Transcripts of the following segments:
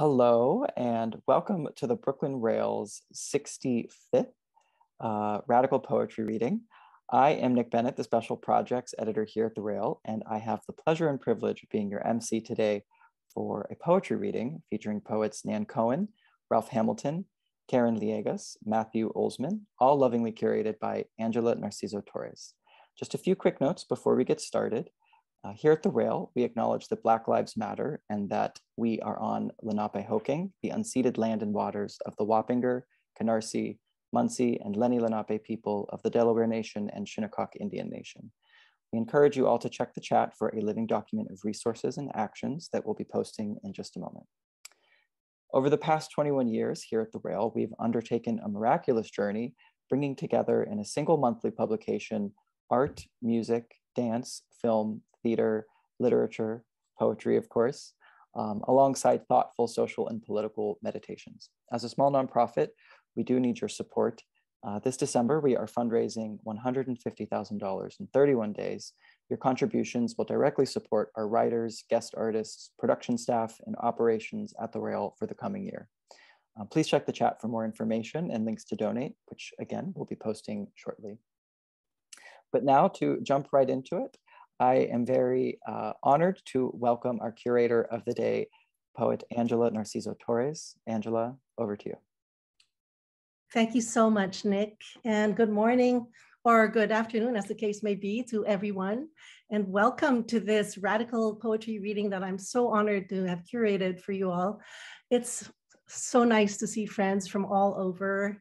Hello and welcome to the Brooklyn Rail's 65th Radical Poetry Reading. I am Nick Bennett, the Special Projects Editor here at the Rail, and I have the pleasure and privilege of being your MC today for a poetry reading featuring poets Nan Cohen, Ralph Hamilton, Karen Llagas, Matthew Olsman, all lovingly curated by Angela Narciso Torres. Just a few quick notes before we get started. Here at the Rail, we acknowledge that Black Lives Matter and that we are on Lenapehoking, the unceded land and waters of the Wappinger, Canarsie, Munsee, and Lenni Lenape people of the Delaware Nation and Shinnecock Indian Nation. We encourage you all to check the chat for a living document of resources and actions that we'll be posting in just a moment. Over the past 21 years here at the Rail, we've undertaken a miraculous journey, bringing together in a single monthly publication art, music, dance, film, theater, literature, poetry, of course, alongside thoughtful social and political meditations. As a small nonprofit, we do need your support. This December, we are fundraising $150,000 in 31 days. Your contributions will directly support our writers, guest artists, production staff, and operations at the Rail for the coming year. Please check the chat for more information and links to donate, which again, we'll be posting shortly. But now to jump right into it, I am very honored to welcome our curator of the day, poet Angela Narciso Torres. Angela, over to you. Thank you so much, Nick. And good morning or good afternoon, as the case may be, to everyone. And welcome to this radical poetry reading that I'm so honored to have curated for you all. It's so nice to see friends from all over.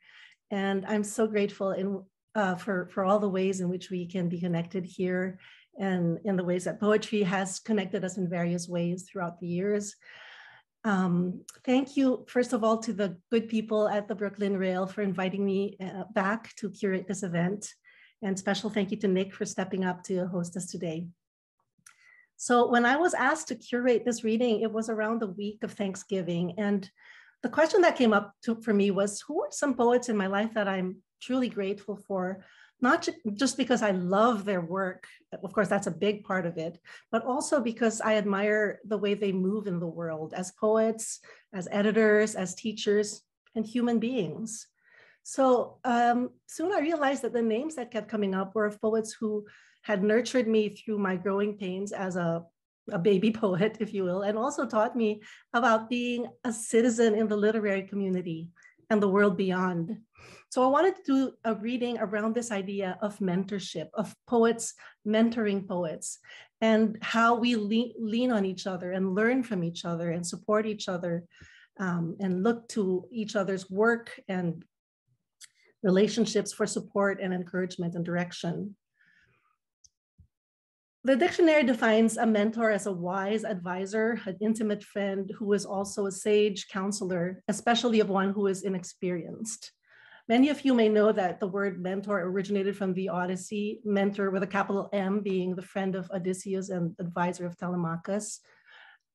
And I'm so grateful for all the ways in which we can be connected here, and in the ways that poetry has connected us in various ways throughout the years. Thank you, first of all, to the good people at the Brooklyn Rail for inviting me back to curate this event. And special thank you to Nick for stepping up to host us today. So when I was asked to curate this reading, it was around the week of Thanksgiving. And the question that came up for me was, who are some poets in my life that I'm truly grateful for? Not just because I love their work, of course, that's a big part of it, but also because I admire the way they move in the world as poets, as editors, as teachers, and human beings. So soon I realized that the names that kept coming up were of poets who had nurtured me through my growing pains as a baby poet, if you will, and also taught me about being a citizen in the literary community and the world beyond. So I wanted to do a reading around this idea of mentorship, of poets mentoring poets, and how we lean on each other and learn from each other and support each other and look to each other's work and relationships for support and encouragement and direction. The dictionary defines a mentor as a wise advisor, an intimate friend who is also a sage counselor, especially of one who is inexperienced. Many of you may know that the word mentor originated from the Odyssey, mentor with a capital M being the friend of Odysseus and advisor of Telemachus.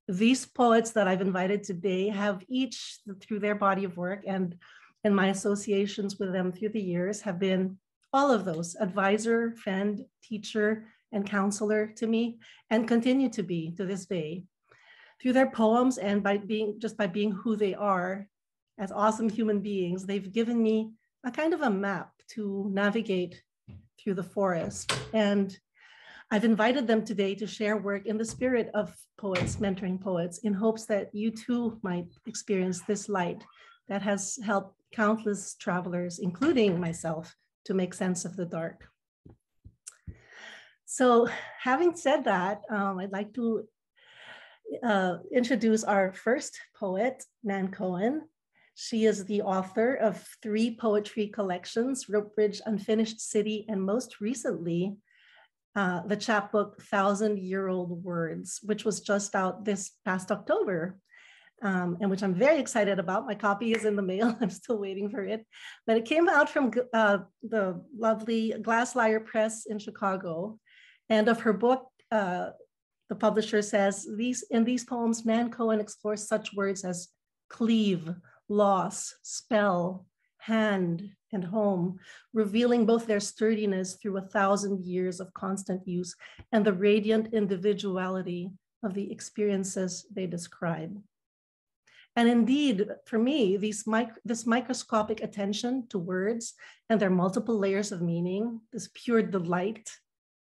These poets that I've invited today have each, through their body of work and my associations with them through the years, have been all of those: advisor, friend, teacher, and counselor to me, and continue to be to this day. Through their poems and by being who they are as awesome human beings, they've given me a kind of a map to navigate through the forest. And I've invited them today to share work in the spirit of poets, mentoring poets, in hopes that you too might experience this light that has helped countless travelers, including myself, to make sense of the dark. So having said that, I'd like to introduce our first poet, Nan Cohen. She is the author of 3 poetry collections, Rope Bridge, Unfinished City, and most recently, the chapbook, Thousand-Year-Old Words, which was just out this past October, and which I'm very excited about. My copy is in the mail. I'm still waiting for it. But it came out from the lovely Glass Lyre Press in Chicago. And of her book, the publisher says, in these poems, Nan Cohen explores such words as cleave, loss, spell, hand, and home, revealing both their sturdiness through 1,000 years of constant use and the radiant individuality of the experiences they describe. And indeed, for me, this microscopic attention to words and their multiple layers of meaning, this pure delight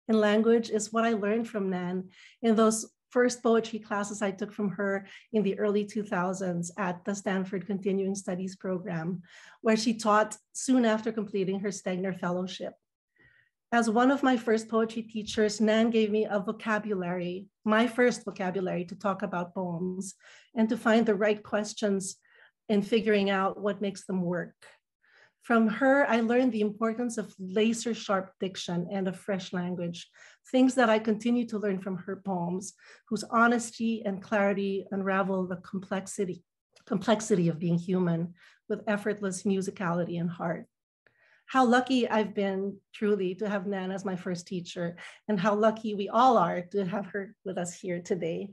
in language, is what I learned from Nan in those first poetry classes I took from her in the early 2000s at the Stanford Continuing Studies Program, where she taught soon after completing her Stegner Fellowship. As one of my first poetry teachers, Nan gave me a vocabulary, my first vocabulary, to talk about poems and to find the right questions in figuring out what makes them work. From her, I learned the importance of laser sharp diction and of fresh language, things that I continue to learn from her poems, whose honesty and clarity unravel the complexity of being human with effortless musicality and heart. How lucky I've been, truly, to have Nan as my first teacher, and how lucky we all are to have her with us here today.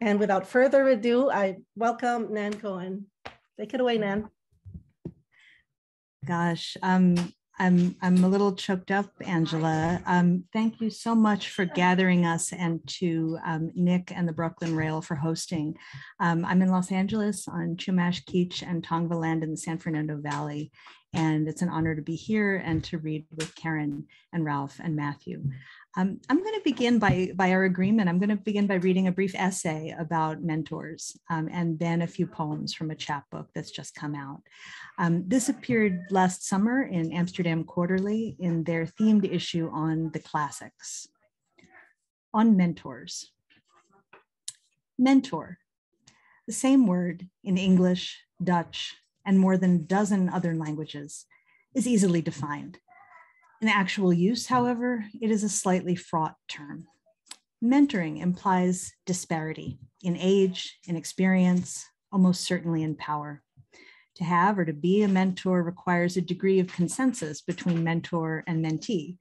And without further ado, I welcome Nan Cohen. Take it away, Nan. Gosh, I'm a little choked up, Angela. Thank you so much for gathering us, and to Nick and the Brooklyn Rail for hosting. I'm in Los Angeles on Chumash, Keech, and Tongva land in the San Fernando Valley, and it's an honor to be here and to read with Karen and Ralph and Matthew. I'm going to begin by our agreement. I'm going to begin by reading a brief essay about mentors and then a few poems from a chapbook that's just come out. This appeared last summer in Amsterdam Quarterly in their themed issue on the classics. On mentors. Mentor, the same word in English, Dutch, and more than a dozen other languages, is easily defined. In actual use, however, it is a slightly fraught term. Mentoring implies disparity in age, in experience, almost certainly in power. To have or to be a mentor requires a degree of consensus between mentor and mentee,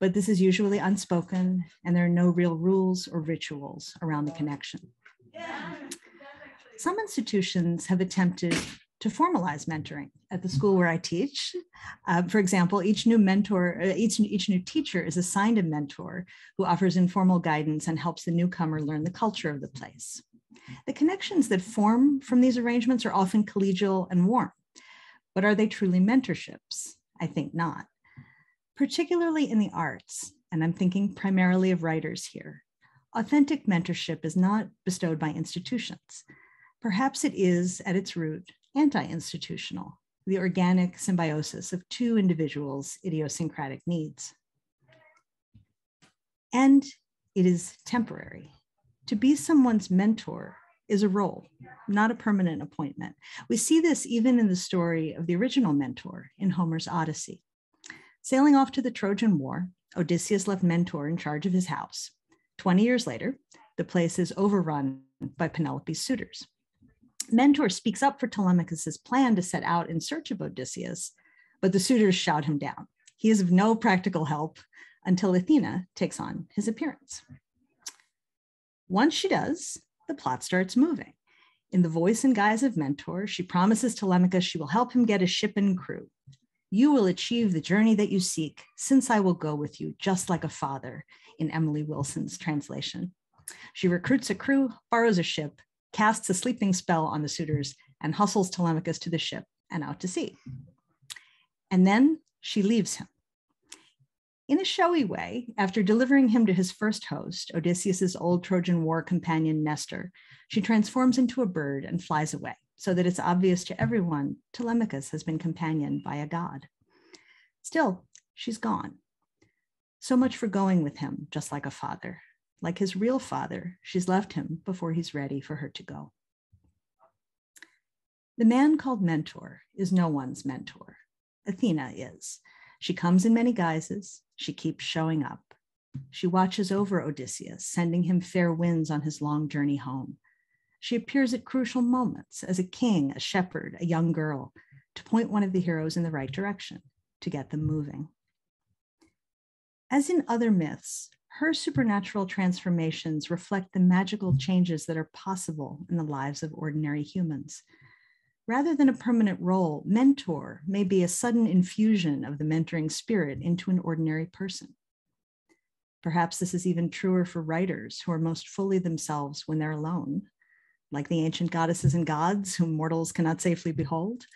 but this is usually unspoken, and there are no real rules or rituals around the connection. Some institutions have attempted to formalize mentoring. At the school where I teach, for example, each new teacher is assigned a mentor who offers informal guidance and helps the newcomer learn the culture of the place. The connections that form from these arrangements are often collegial and warm, but are they truly mentorships? I think not. Particularly in the arts, and I'm thinking primarily of writers here, authentic mentorship is not bestowed by institutions. Perhaps it is, at its root, anti-institutional, the organic symbiosis of two individuals' idiosyncratic needs. And it is temporary. To be someone's mentor is a role, not a permanent appointment. We see this even in the story of the original mentor in Homer's Odyssey. Sailing off to the Trojan War, Odysseus left Mentor in charge of his house. 20 years later, the place is overrun by Penelope's suitors. Mentor speaks up for Telemachus's plan to set out in search of Odysseus, but the suitors shout him down. He is of no practical help until Athena takes on his appearance. Once she does, the plot starts moving. In the voice and guise of Mentor, she promises Telemachus she will help him get a ship and crew. You will achieve the journey that you seek, since I will go with you, just like a father, in Emily Wilson's translation. She recruits a crew, borrows a ship, casts a sleeping spell on the suitors, and hustles Telemachus to the ship and out to sea. And then she leaves him. In a showy way, after delivering him to his first host, Odysseus's old Trojan War companion Nestor, she transforms into a bird and flies away, so that it's obvious to everyone Telemachus has been companioned by a god. Still, she's gone. So much for going with him, just like a father. Like his real father, she's left him before he's ready for her to go. The man called Mentor is no one's mentor. Athena is. She comes in many guises. She keeps showing up. She watches over Odysseus, sending him fair winds on his long journey home. She appears at crucial moments as a king, a shepherd, a young girl, to point one of the heroes in the right direction, to get them moving. As in other myths, her supernatural transformations reflect the magical changes that are possible in the lives of ordinary humans. Rather than a permanent role, mentor may be a sudden infusion of the mentoring spirit into an ordinary person. Perhaps this is even truer for writers who are most fully themselves when they're alone, like the ancient goddesses and gods whom mortals cannot safely behold,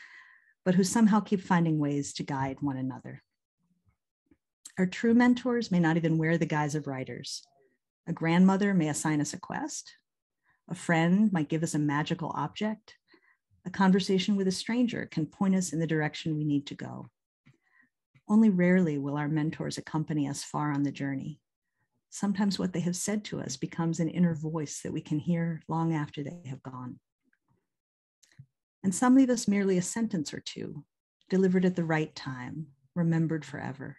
but who somehow keep finding ways to guide one another. Our true mentors may not even wear the guise of writers. A grandmother may assign us a quest. A friend might give us a magical object. A conversation with a stranger can point us in the direction we need to go. Only rarely will our mentors accompany us far on the journey. Sometimes what they have said to us becomes an inner voice that we can hear long after they have gone. And some leave us merely a sentence or two, delivered at the right time, remembered forever.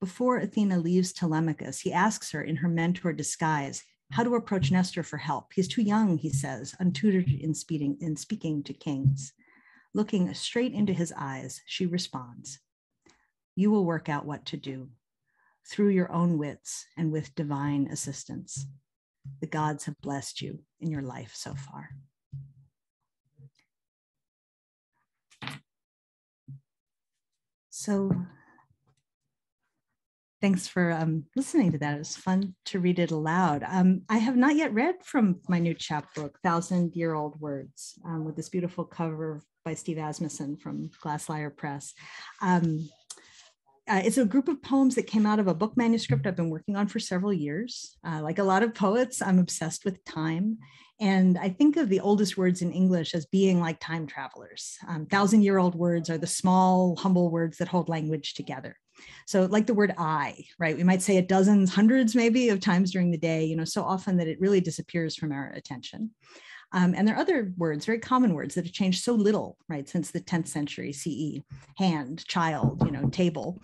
Before Athena leaves Telemachus, he asks her in her mentor disguise how to approach Nestor for help. He's too young, he says, untutored in speaking to kings. Looking straight into his eyes, she responds, "You will work out what to do through your own wits and with divine assistance. The gods have blessed you in your life so far." So thanks for listening to that. It was fun to read it aloud. I have not yet read from my new chapbook, Thousand-Year-Old Words, with this beautiful cover by Steve Asmussen from Glass Lyre Press. It's a group of poems that came out of a book manuscript I've been working on for several years. Like a lot of poets, I'm obsessed with time. And I think of the oldest words in English as being like time travelers. Thousand-year-old words are the small, humble words that hold language together. So like the word I, right? We might say it dozens, hundreds maybe of times during the day, you know, so often that it really disappears from our attention. And there are other words, very common words that have changed so little, right, since the 10th century CE, hand, child, you know, table.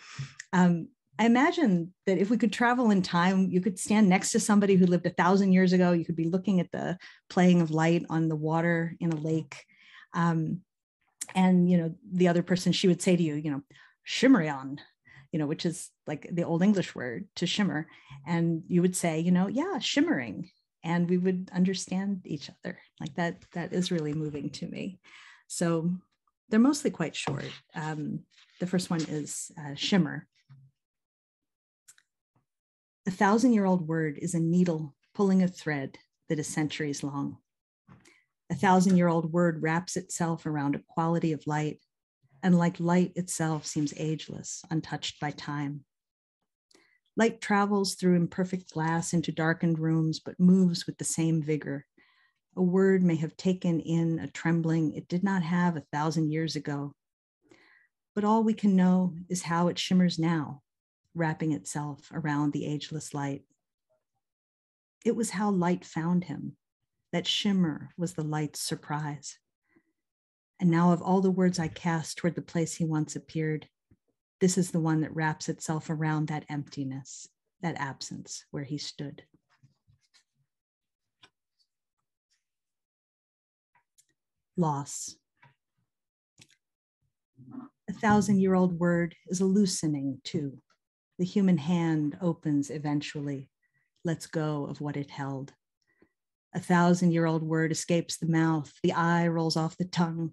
I imagine that if we could travel in time, you could stand next to somebody who lived 1,000 years ago. You could be looking at the playing of light on the water in a lake. And, you know, the other person, she would say to you, you know, "Shimmerion," you know, which is like the Old English word to shimmer. And you would say, you know, "Yeah, shimmering." And we would understand each other. Like that is really moving to me. So they're mostly quite short. The first one is shimmer. A 1,000-year-old word is a needle pulling a thread that is centuries long. A 1,000-year-old word wraps itself around a quality of light, and like light itself seems ageless, untouched by time. Light travels through imperfect glass into darkened rooms, but moves with the same vigor. A word may have taken in a trembling it did not have 1,000 years ago. But all we can know is how it shimmers now, wrapping itself around the ageless light. It was how light found him. That shimmer was the light's surprise. And now of all the words I cast toward the place he once appeared, this is the one that wraps itself around that emptiness, that absence where he stood. Loss. A 1,000-year-old word is a loosening too. The human hand opens eventually, lets go of what it held. A 1,000-year-old word escapes the mouth, the I rolls off the tongue,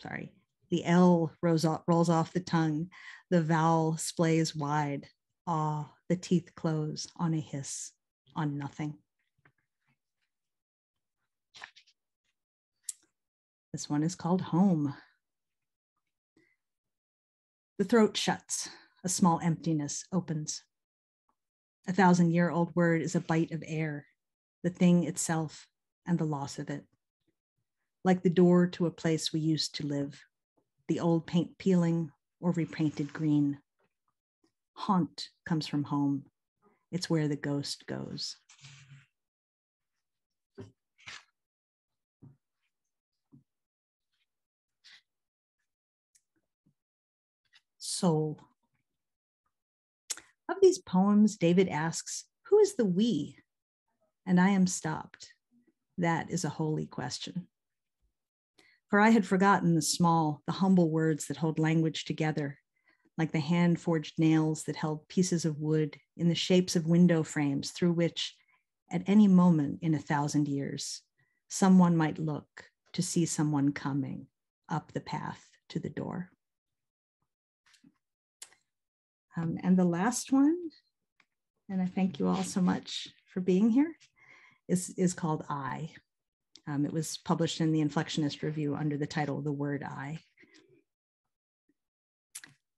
sorry. The L rolls off the tongue, the vowel splays wide, ah, the teeth close on a hiss, on nothing. This one is called home. The throat shuts, a small emptiness opens. A 1,000-year-old word is a bite of air, the thing itself and the loss of it. Like the door to a place we used to live, the old paint peeling or repainted green. Haunt comes from home. It's where the ghost goes. Soul. Of these poems, David asks, who is the we? And I am stopped. That is a holy question. For I had forgotten the small, the humble words that hold language together, like the hand-forged nails that held pieces of wood in the shapes of window frames through which, at any moment in 1,000 years, someone might look to see someone coming up the path to the door. And the last one, and I thank you all so much for being here, is called I. It was published in the Inflectionist Review under the title The Word I.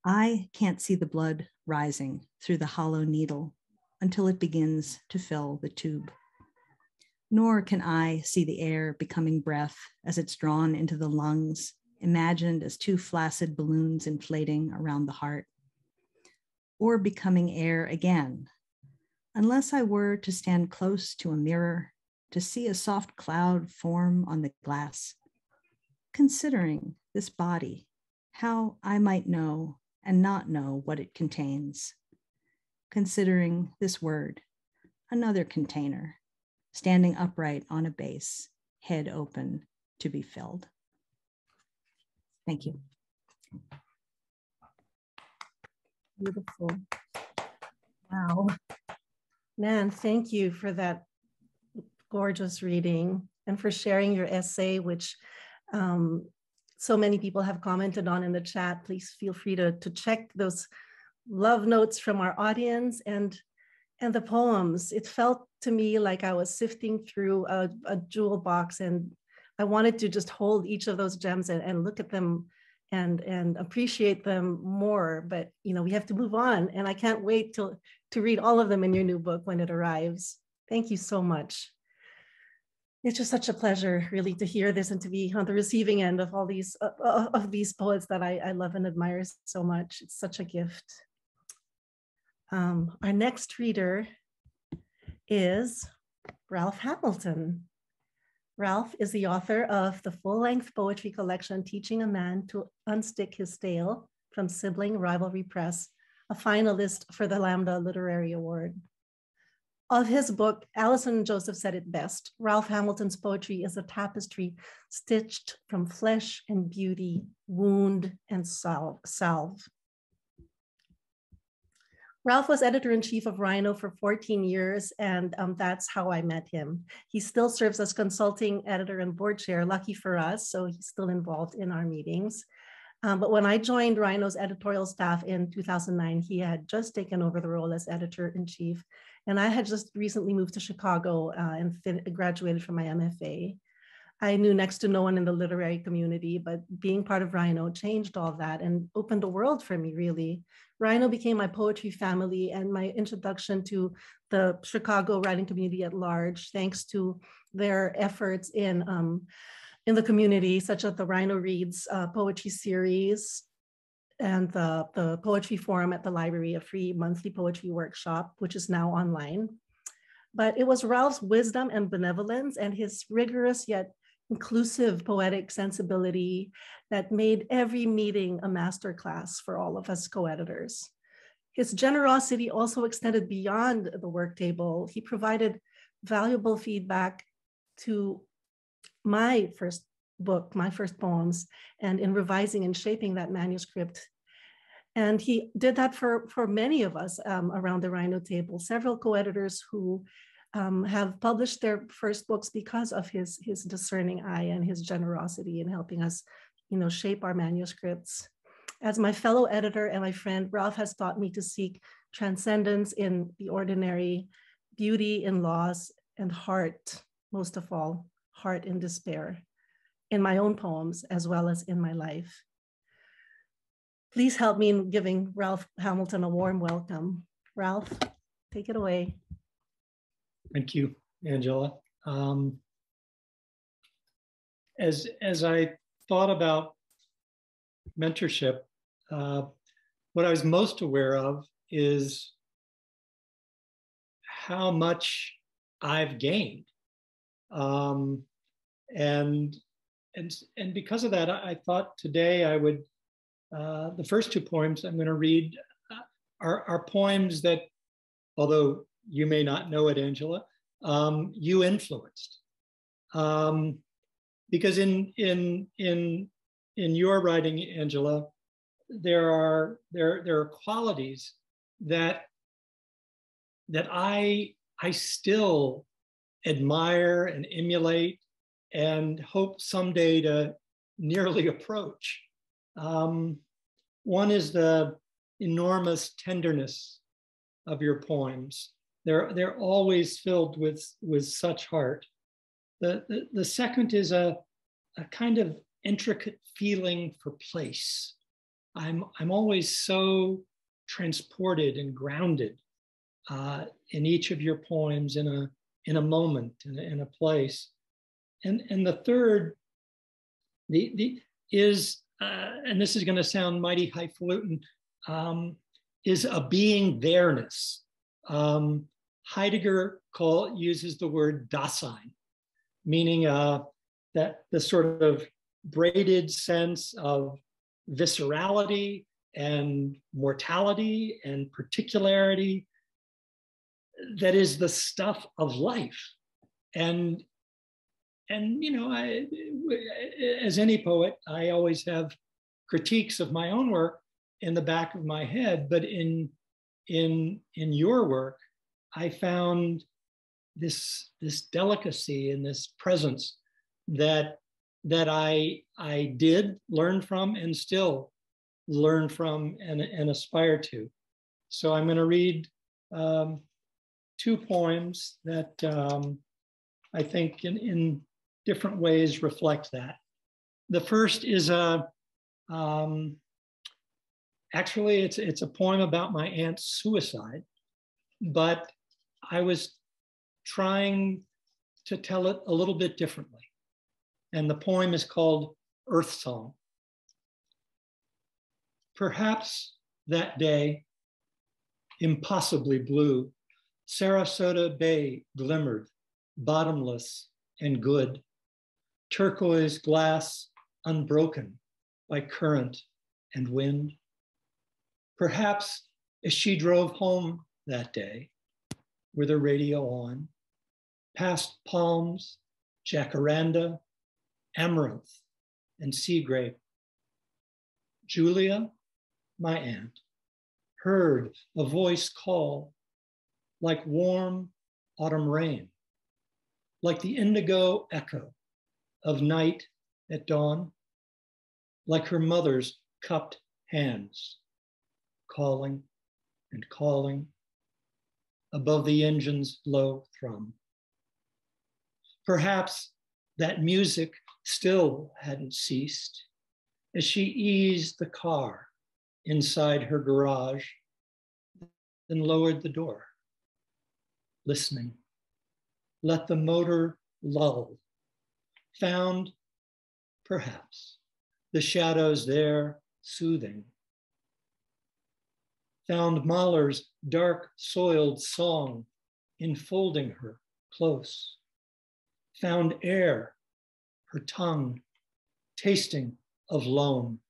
I can't see the blood rising through the hollow needle until it begins to fill the tube. Nor can I see the air becoming breath as it's drawn into the lungs, imagined as two flaccid balloons inflating around the heart, or becoming air again, unless I were to stand close to a mirror to see a soft cloud form on the glass, considering this body, how I might know and not know what it contains, considering this word, another container, standing upright on a base, head open to be filled. Thank you. Beautiful. Wow. Nan, thank you for that gorgeous reading and for sharing your essay, which so many people have commented on in the chat. Please feel free to check those love notes from our audience and the poems. It felt to me like I was sifting through a jewel box, and I wanted to just hold each of those gems and look at them and appreciate them more. But you know, we have to move on, and I can't wait to read all of them in your new book when it arrives. Thank you so much. It's just such a pleasure really to hear this and to be on the receiving end of all these of these poets that I love and admire so much. It's such a gift. Our next reader is Ralph Hamilton. Ralph is the author of the full-length poetry collection, Teaching a Man to Unstick His Tail, from Sibling Rivalry Press, a finalist for the Lambda Literary Award. Of his book, Allison Joseph said it best, Ralph Hamilton's poetry is a tapestry stitched from flesh and beauty, wound and salve. Ralph was editor-in-chief of RHINO for 14 years, and that's how I met him. He still serves as consulting editor and board chair, lucky for us, so he's still involved in our meetings. But when I joined RHINO's editorial staff in 2009, he had just taken over the role as editor-in-chief, and I had just recently moved to Chicago and graduated from my MFA. I knew next to no one in the literary community, but being part of RHINO changed all that and opened the world for me, really. RHINO became my poetry family and my introduction to the Chicago writing community at large, thanks to their efforts in the community, such as the RHINO Reads poetry series and the poetry forum at the library, a free monthly poetry workshop, which is now online. But it was Ralph's wisdom and benevolence and his rigorous yet inclusive poetic sensibility that made every meeting a masterclass for all of us co-editors. His generosity also extended beyond the work table. He provided valuable feedback to my first book, my first poems, and in revising and shaping that manuscript. And he did that for many of us around the RHINO table, several co-editors who have published their first books because of his discerning eye and his generosity in helping us, you know, shape our manuscripts. As my fellow editor and my friend, Ralph has taught me to seek transcendence in the ordinary, beauty in loss, and heart, most of all, heart in despair, in my own poems as well as in my life. Please help me in giving Ralph Hamilton a warm welcome. Ralph, take it away. Thank you, Angela. As I thought about mentorship, what I was most aware of is how much I've gained. And because of that, I thought today I would, the first two poems I'm going to read are poems that, although you may not know it, Angela, you influenced. Because in your writing, Angela, there are qualities that I still admire and emulate and hope someday to nearly approach. One is the enormous tenderness of your poems. They're always filled with such heart. The second is a kind of intricate feeling for place. I'm always so transported and grounded in each of your poems in a moment, in a place. And the third is, and this is going to sound mighty highfalutin, is a being there-ness. Heidegger uses the word Dasein, meaning that the sort of braided sense of viscerality and mortality and particularity that is the stuff of life. And you know, as any poet, I always have critiques of my own work in the back of my head, but in your work, I found this delicacy and this presence that I did learn from and still learn from and aspire to. So I'm going to read two poems that I think in different ways reflect that. The first is actually it's a poem about my aunt's suicide, but I was trying to tell it a little bit differently. And the poem is called Earth Song. Perhaps that day, impossibly blue, Sarasota Bay glimmered, bottomless and good, turquoise glass unbroken by current and wind. Perhaps as she drove home that day, with her radio on, past palms, jacaranda, amaranth, and sea grape, Julia, my aunt, heard a voice call like warm autumn rain, like the indigo echo of night at dawn, like her mother's cupped hands, calling and calling above the engine's low thrum. Perhaps that music still hadn't ceased as she eased the car inside her garage, then lowered the door, listening. Let the motor lull, found, perhaps, the shadows there soothing. Found Mahler's dark soiled song enfolding her close. Found air, her tongue, tasting of loam,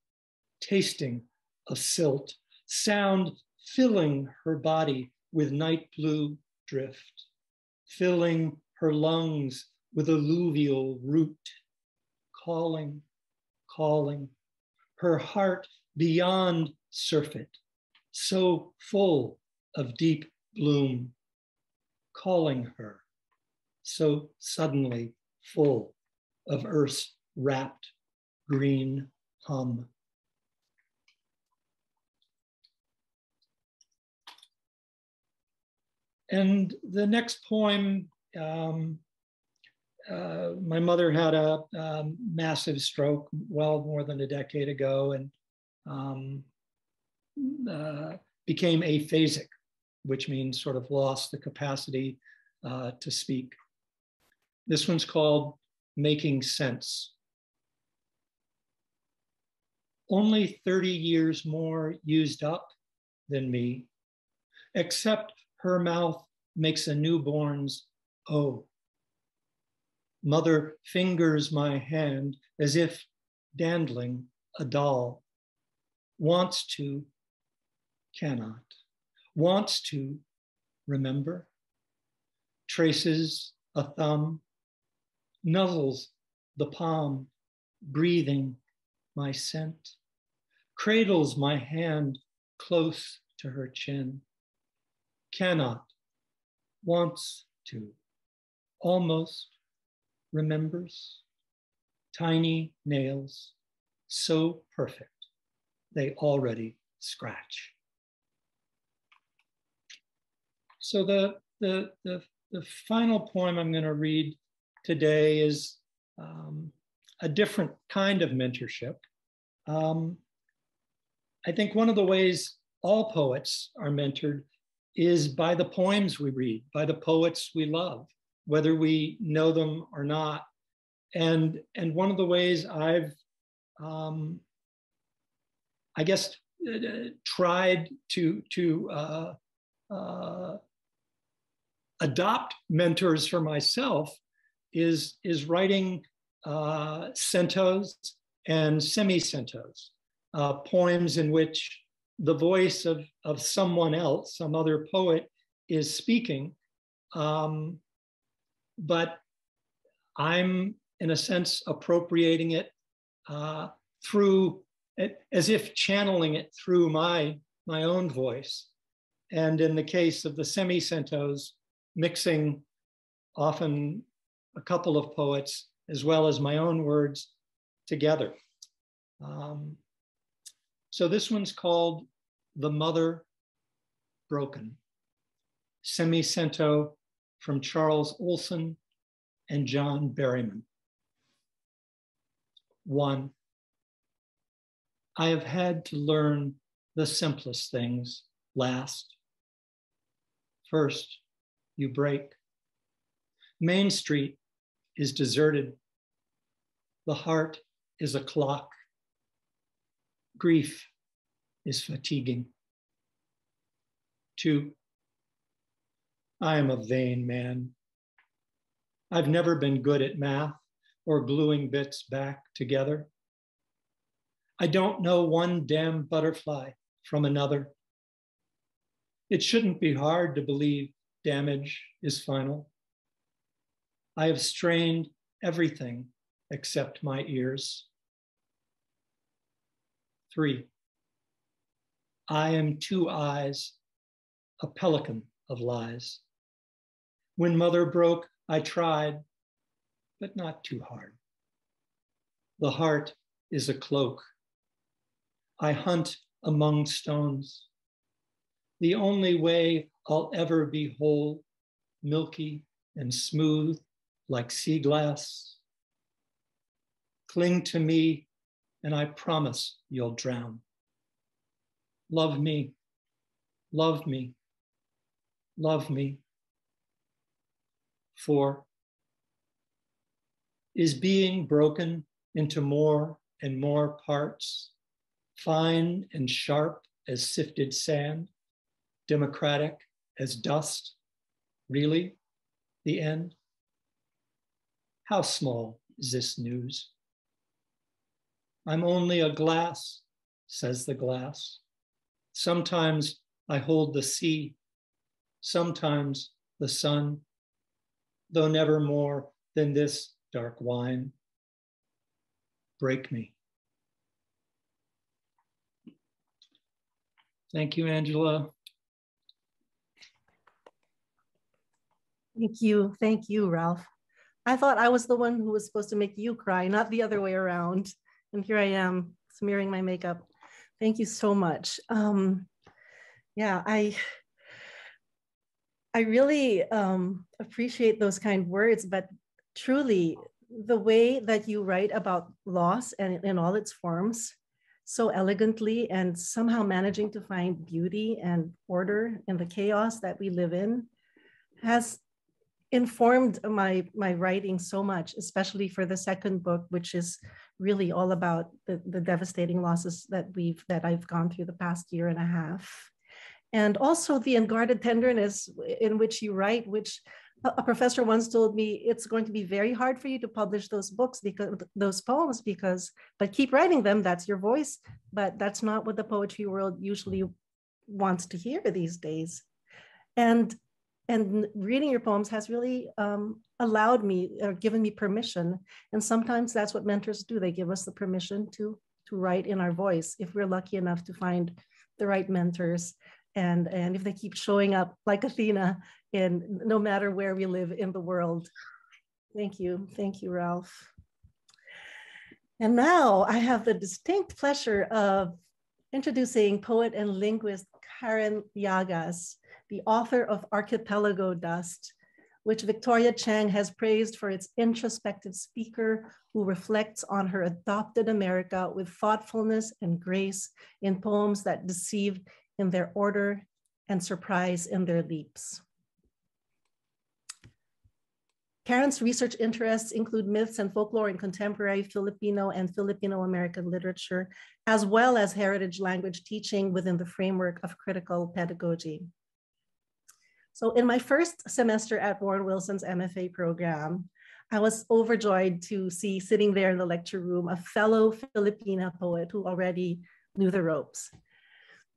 tasting of silt, sound filling her body with night blue drift, filling her lungs with alluvial root, calling, calling, her heart beyond surfeit, so full of deep bloom, calling her, so suddenly full of earth's wrapped green hum. And the next poem, my mother had a massive stroke well more than a decade ago and became aphasic, which means sort of lost the capacity to speak. This one's called Making Sense. Only 30 years more used up than me, except her mouth makes a newborn's O. Mother fingers my hand as if dandling a doll. Wants to, cannot. Wants to, remember. Traces a thumb. Nuzzles the palm, breathing my scent. Cradles my hand close to her chin. Cannot, wants to, almost, remembers. Tiny nails, so perfect, they already scratch. So the final poem I'm going to read today is a different kind of mentorship. I think one of the ways all poets are mentored is by the poems we read, by the poets we love, whether we know them or not. And one of the ways I've, I guess, tried to adopt mentors for myself is writing centos and semi-centos, poems in which the voice of someone else, some other poet, is speaking. But I'm, in a sense, appropriating it through, as if channeling it through my own voice. And in the case of the semi-centos, mixing often a couple of poets as well as my own words together. So this one's called The Mother Broken, semi-cento from Charles Olson and John Berryman. 1. I have had to learn the simplest things last. First, you break. Main Street is deserted. The heart is a clock. Grief is fatiguing. 2. I am a vain man. I've never been good at math or gluing bits back together. I don't know one damn butterfly from another. It shouldn't be hard to believe damage is final. I have strained everything except my ears. 3. I am two eyes, a pelican of lies. When mother broke, I tried, but not too hard. The heart is a cloak. I hunt among stones. The only way I'll ever be whole, milky and smooth like sea glass. Cling to me, and I promise you'll drown. Love me, love me, love me. 4. Is being broken into more and more parts, fine and sharp as sifted sand, democratic as dust, really the end? How small is this news? I'm only a glass, says the glass. Sometimes I hold the sea, sometimes the sun, though never more than this dark wine. Break me. Thank you, Angela. Thank you, Ralph. I thought I was the one who was supposed to make you cry, not the other way around. And here I am smearing my makeup. Thank you so much. Yeah, I really appreciate those kind words, but truly the way that you write about loss and in all its forms so elegantly and somehow managing to find beauty and order in the chaos that we live in has informed my writing so much, especially for the second book, which is really all about the devastating losses that I've gone through the past year and a half. And also the unguarded tenderness in which you write, which a professor once told me, it's going to be very hard for you to publish those books, because those poems, but keep writing them, that's your voice, but that's not what the poetry world usually wants to hear these days. And reading your poems has really allowed me or given me permission. And sometimes that's what mentors do. They give us the permission to write in our voice if we're lucky enough to find the right mentors. And if they keep showing up like Athena in no matter where we live in the world. Thank you, Ralph. And now I have the distinct pleasure of introducing poet and linguist Karen Llagas, the author of Archipelago Dust, which Victoria Chang has praised for its introspective speaker who reflects on her adopted America with thoughtfulness and grace in poems that deceive in their order and surprise in their leaps. Karen's research interests include myths and folklore in contemporary Filipino and Filipino-American literature, as well as heritage language teaching within the framework of critical pedagogy. So in my first semester at Warren Wilson's MFA program, I was overjoyed to see sitting there in the lecture room, a fellow Filipina poet who already knew the ropes.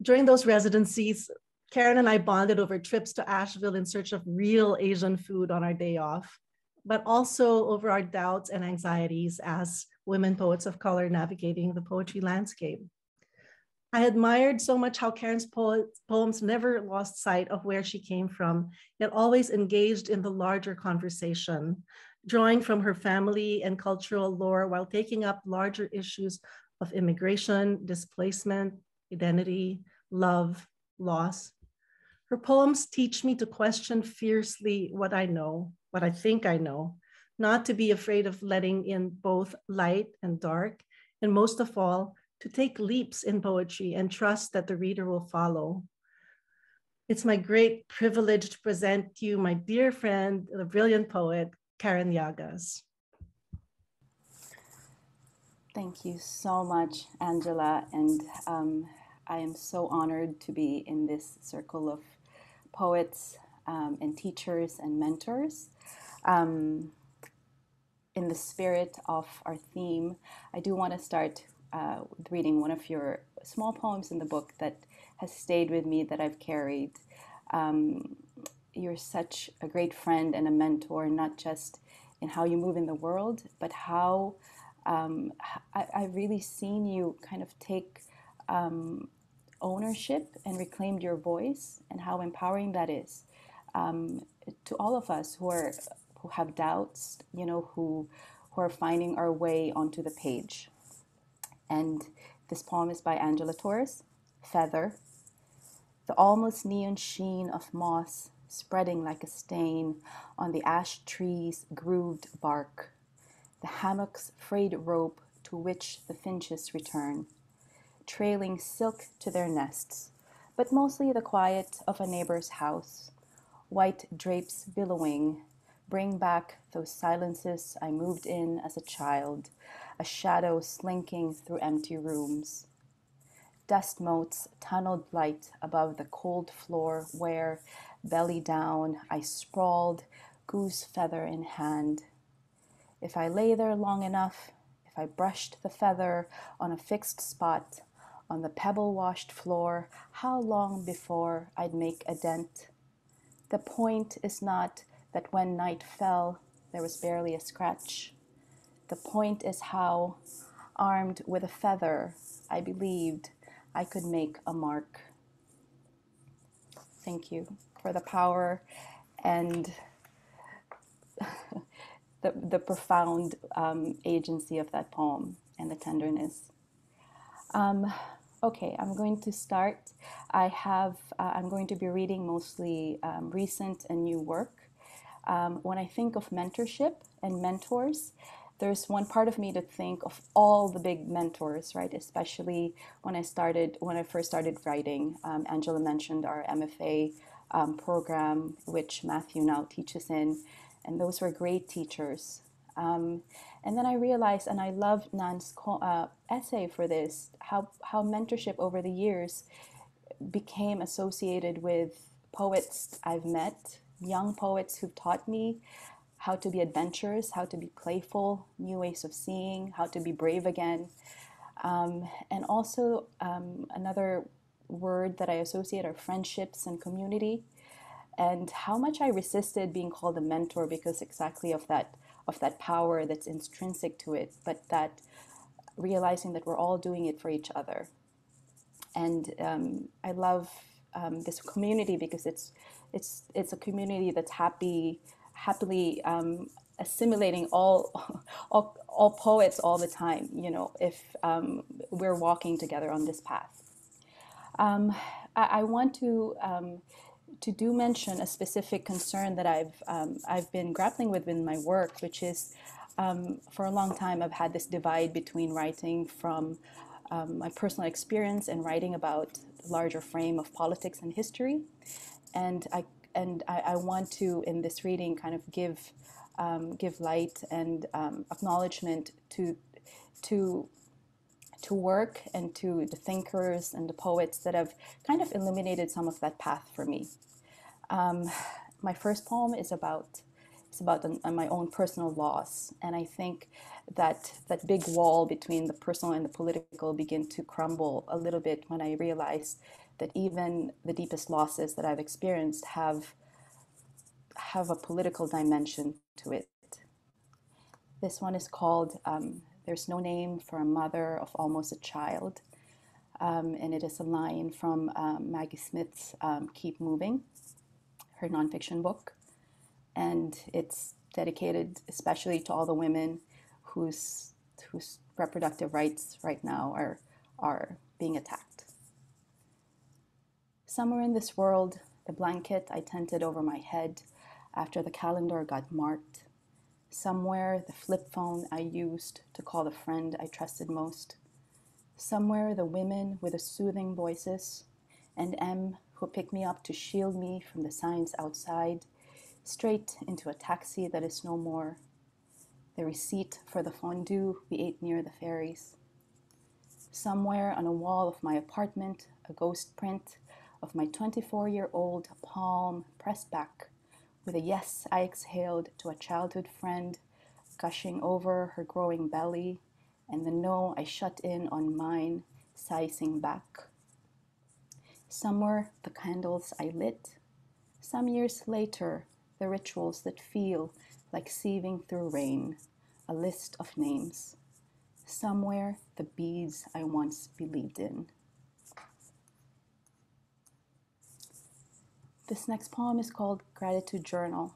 During those residencies, Karen and I bonded over trips to Asheville in search of real Asian food on our day off, but also over our doubts and anxieties as women poets of color navigating the poetry landscape. I admired so much how Karen's poems never lost sight of where she came from, yet always engaged in the larger conversation, drawing from her family and cultural lore while taking up larger issues of immigration, displacement, identity, love, loss. Her poems teach me to question fiercely what I know, what I think I know, not to be afraid of letting in both light and dark, and most of all, to take leaps in poetry and trust that the reader will follow. It's my great privilege to present to you my dear friend, the brilliant poet, Karen Llagas. Thank you so much, Angela. And I am so honored to be in this circle of poets and teachers and mentors. In the spirit of our theme, I do want to start reading one of your small poems in the book that has stayed with me, that I've carried. You're such a great friend and a mentor, not just in how you move in the world, but how I've really seen you kind of take ownership and reclaimed your voice, and how empowering that is to all of us who have doubts, you know, who are finding our way onto the page. And this poem is by Angela Torres. Feather. The almost neon sheen of moss spreading like a stain on the ash tree's grooved bark, the hammock's frayed rope to which the finches return, trailing silk to their nests, but mostly the quiet of a neighbor's house, white drapes billowing, bring back those silences I moved in as a child, a shadow slinking through empty rooms. Dust motes tunneled light above the cold floor where, belly down, I sprawled, goose feather in hand. If I lay there long enough, if I brushed the feather on a fixed spot, on the pebble-washed floor, how long before I'd make a dent? The point is not that when night fell, there was barely a scratch. The point is how, armed with a feather, I believed I could make a mark. Thank you for the power and the profound agency of that poem and the tenderness. Okay, I'm going to start. I'm going to be reading mostly recent and new work. When I think of mentorship and mentors, there's one part of me that think of all the big mentors, right? Especially when I first started writing. Angela mentioned our MFA program, which Matthew now teaches in, and those were great teachers. And then I realized, and I love Nan's essay for this, how mentorship over the years became associated with poets I've met, young poets who've taught me how to be adventurous, how to be playful, new ways of seeing, how to be brave again. And also another word that I associate are friendships and community, and how much I resisted being called a mentor because exactly of that power that's intrinsic to it, but that realizing that we're all doing it for each other. And I love this community because it's a community that's happily assimilating all poets all the time, you know, if we're walking together on this path. I want to do mention a specific concern that I've been grappling with in my work, which is for a long time I've had this divide between writing from my personal experience and writing about the larger frame of politics and history. And I want to, in this reading, kind of give light and acknowledgement to work and to the thinkers and the poets that have kind of illuminated some of that path for me. My first poem is about my own personal loss, and I think that big wall between the personal and the political began to crumble a little bit when I realized that even the deepest losses that I've experienced have a political dimension to it. This one is called There's No Name for a Mother of Almost a Child, and it is a line from Maggie Smith's Keep Moving, her nonfiction book, and it's dedicated especially to all the women whose reproductive rights right now are being attacked. Somewhere in this world, the blanket I tented over my head after the calendar got marked. Somewhere, the flip phone I used to call the friend I trusted most. Somewhere, the women with the soothing voices, and M, who picked me up to shield me from the signs outside, straight into a taxi that is no more. The receipt for the fondue we ate near the ferries. Somewhere on a wall of my apartment, a ghost print of my 24-year-old palm pressed back, with a yes I exhaled to a childhood friend, gushing over her growing belly, and the no I shut in on mine, sizing back. Somewhere the candles I lit. Some years later, the rituals that feel like sieving through rain, a list of names. Somewhere the bees I once believed in. This next poem is called Gratitude Journal.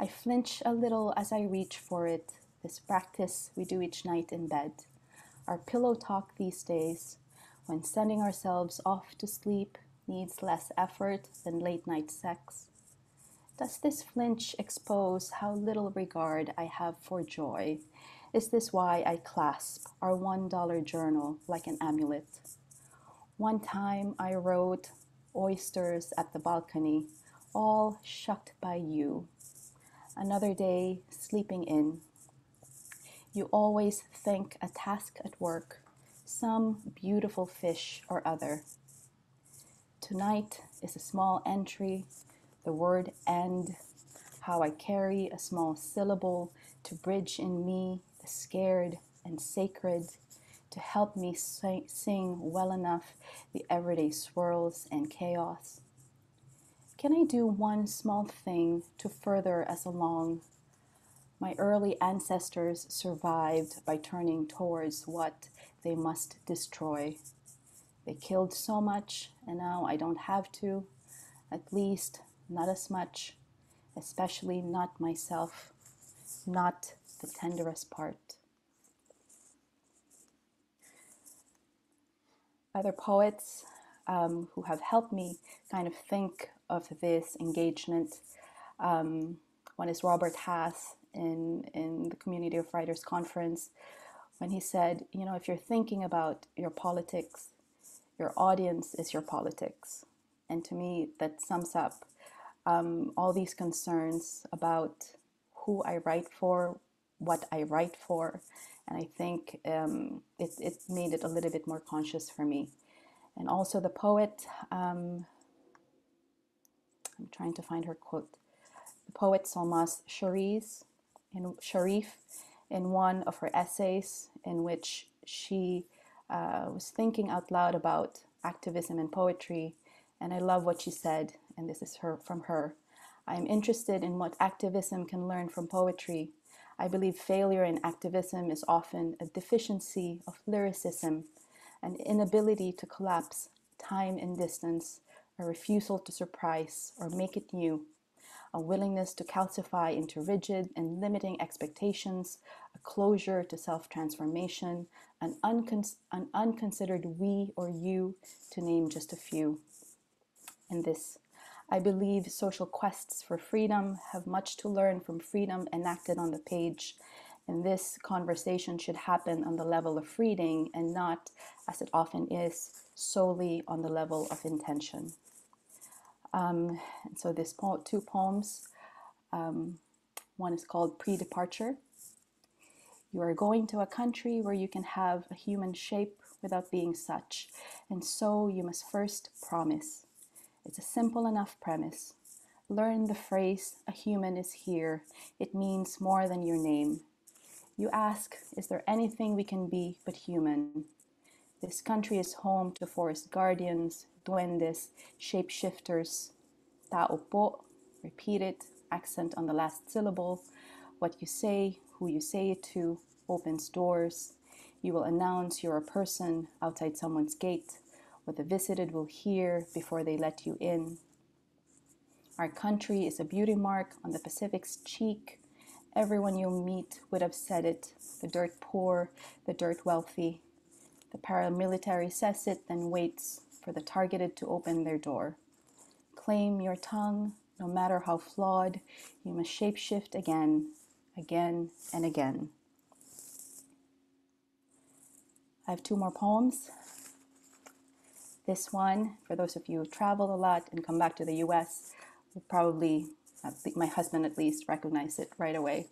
I flinch a little as I reach for it, this practice we do each night in bed, our pillow talk these days, when sending ourselves off to sleep needs less effort than late night sex. Does this flinch expose how little regard I have for joy? Is this why I clasp our $1 journal like an amulet? One time I wrote, oysters at the balcony, all shucked by you. Another day, sleeping in. You always think a task at work, some beautiful fish or other. Tonight is a small entry, the word and, how I carry a small syllable to bridge in me the scared and sacred, to help me sing well enough the everyday swirls and chaos. Can I do one small thing to further us along? My early ancestors survived by turning towards what they must destroy. They killed so much, and now I don't have to, at least not as much, especially not myself, not the tenderest part. Other poets who have helped me kind of think of this engagement. One is Robert Hass in the Community of Writers Conference, when he said, you know, if you're thinking about your politics, your audience is your politics. And to me, that sums up all these concerns about who I write for, what I write for. And I think it made it a little bit more conscious for me. And also the poet, I'm trying to find her quote, the poet Solmaz Sharif, in one of her essays in which she was thinking out loud about activism and poetry. And I love what she said, and this is from her. I am interested in what activism can learn from poetry. I believe failure in activism is often a deficiency of lyricism, an inability to collapse time and distance, a refusal to surprise or make it new, a willingness to calcify into rigid and limiting expectations, a closure to self-transformation, an unconsidered we or you, to name just a few. in this. I believe social quests for freedom have much to learn from freedom enacted on the page, and this conversation should happen on the level of reading and not, as it often is, solely on the level of intention. So there's two poems. One is called Pre-Departure. You are going to a country where you can have a human shape without being such, and so you must first promise. It's a simple enough premise. Learn the phrase, a human is here. It means more than your name. You ask, is there anything we can be but human? This country is home to forest guardians, duendes, shapeshifters. Ta'opo, repeat it, accent on the last syllable. What you say, who you say it to, opens doors. You will announce you're a person outside someone's gate. What the visited will hear before they let you in. Our country is a beauty mark on the Pacific's cheek. Everyone you meet would have said it, the dirt poor, the dirt wealthy. The paramilitary says it, then waits for the targeted to open their door. Claim your tongue, no matter how flawed, you must shapeshift again, again, and again. I have two more poems. This one, for those of you who travel a lot and come back to the US, will probably, I think my husband at least, recognize it right away.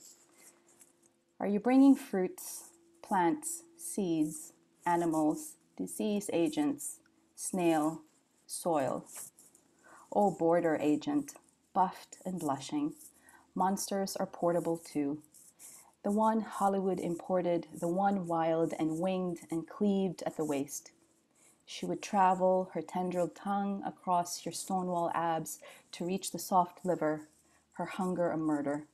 Are you bringing fruits, plants, seeds, animals, disease agents, snail, soil? Oh, border agent, buffed and blushing. Monsters are portable too. The one Hollywood imported, the one wild and winged and cleaved at the waist. She would travel her tendrilled tongue across your stonewall abs to reach the soft liver, her hunger a murder.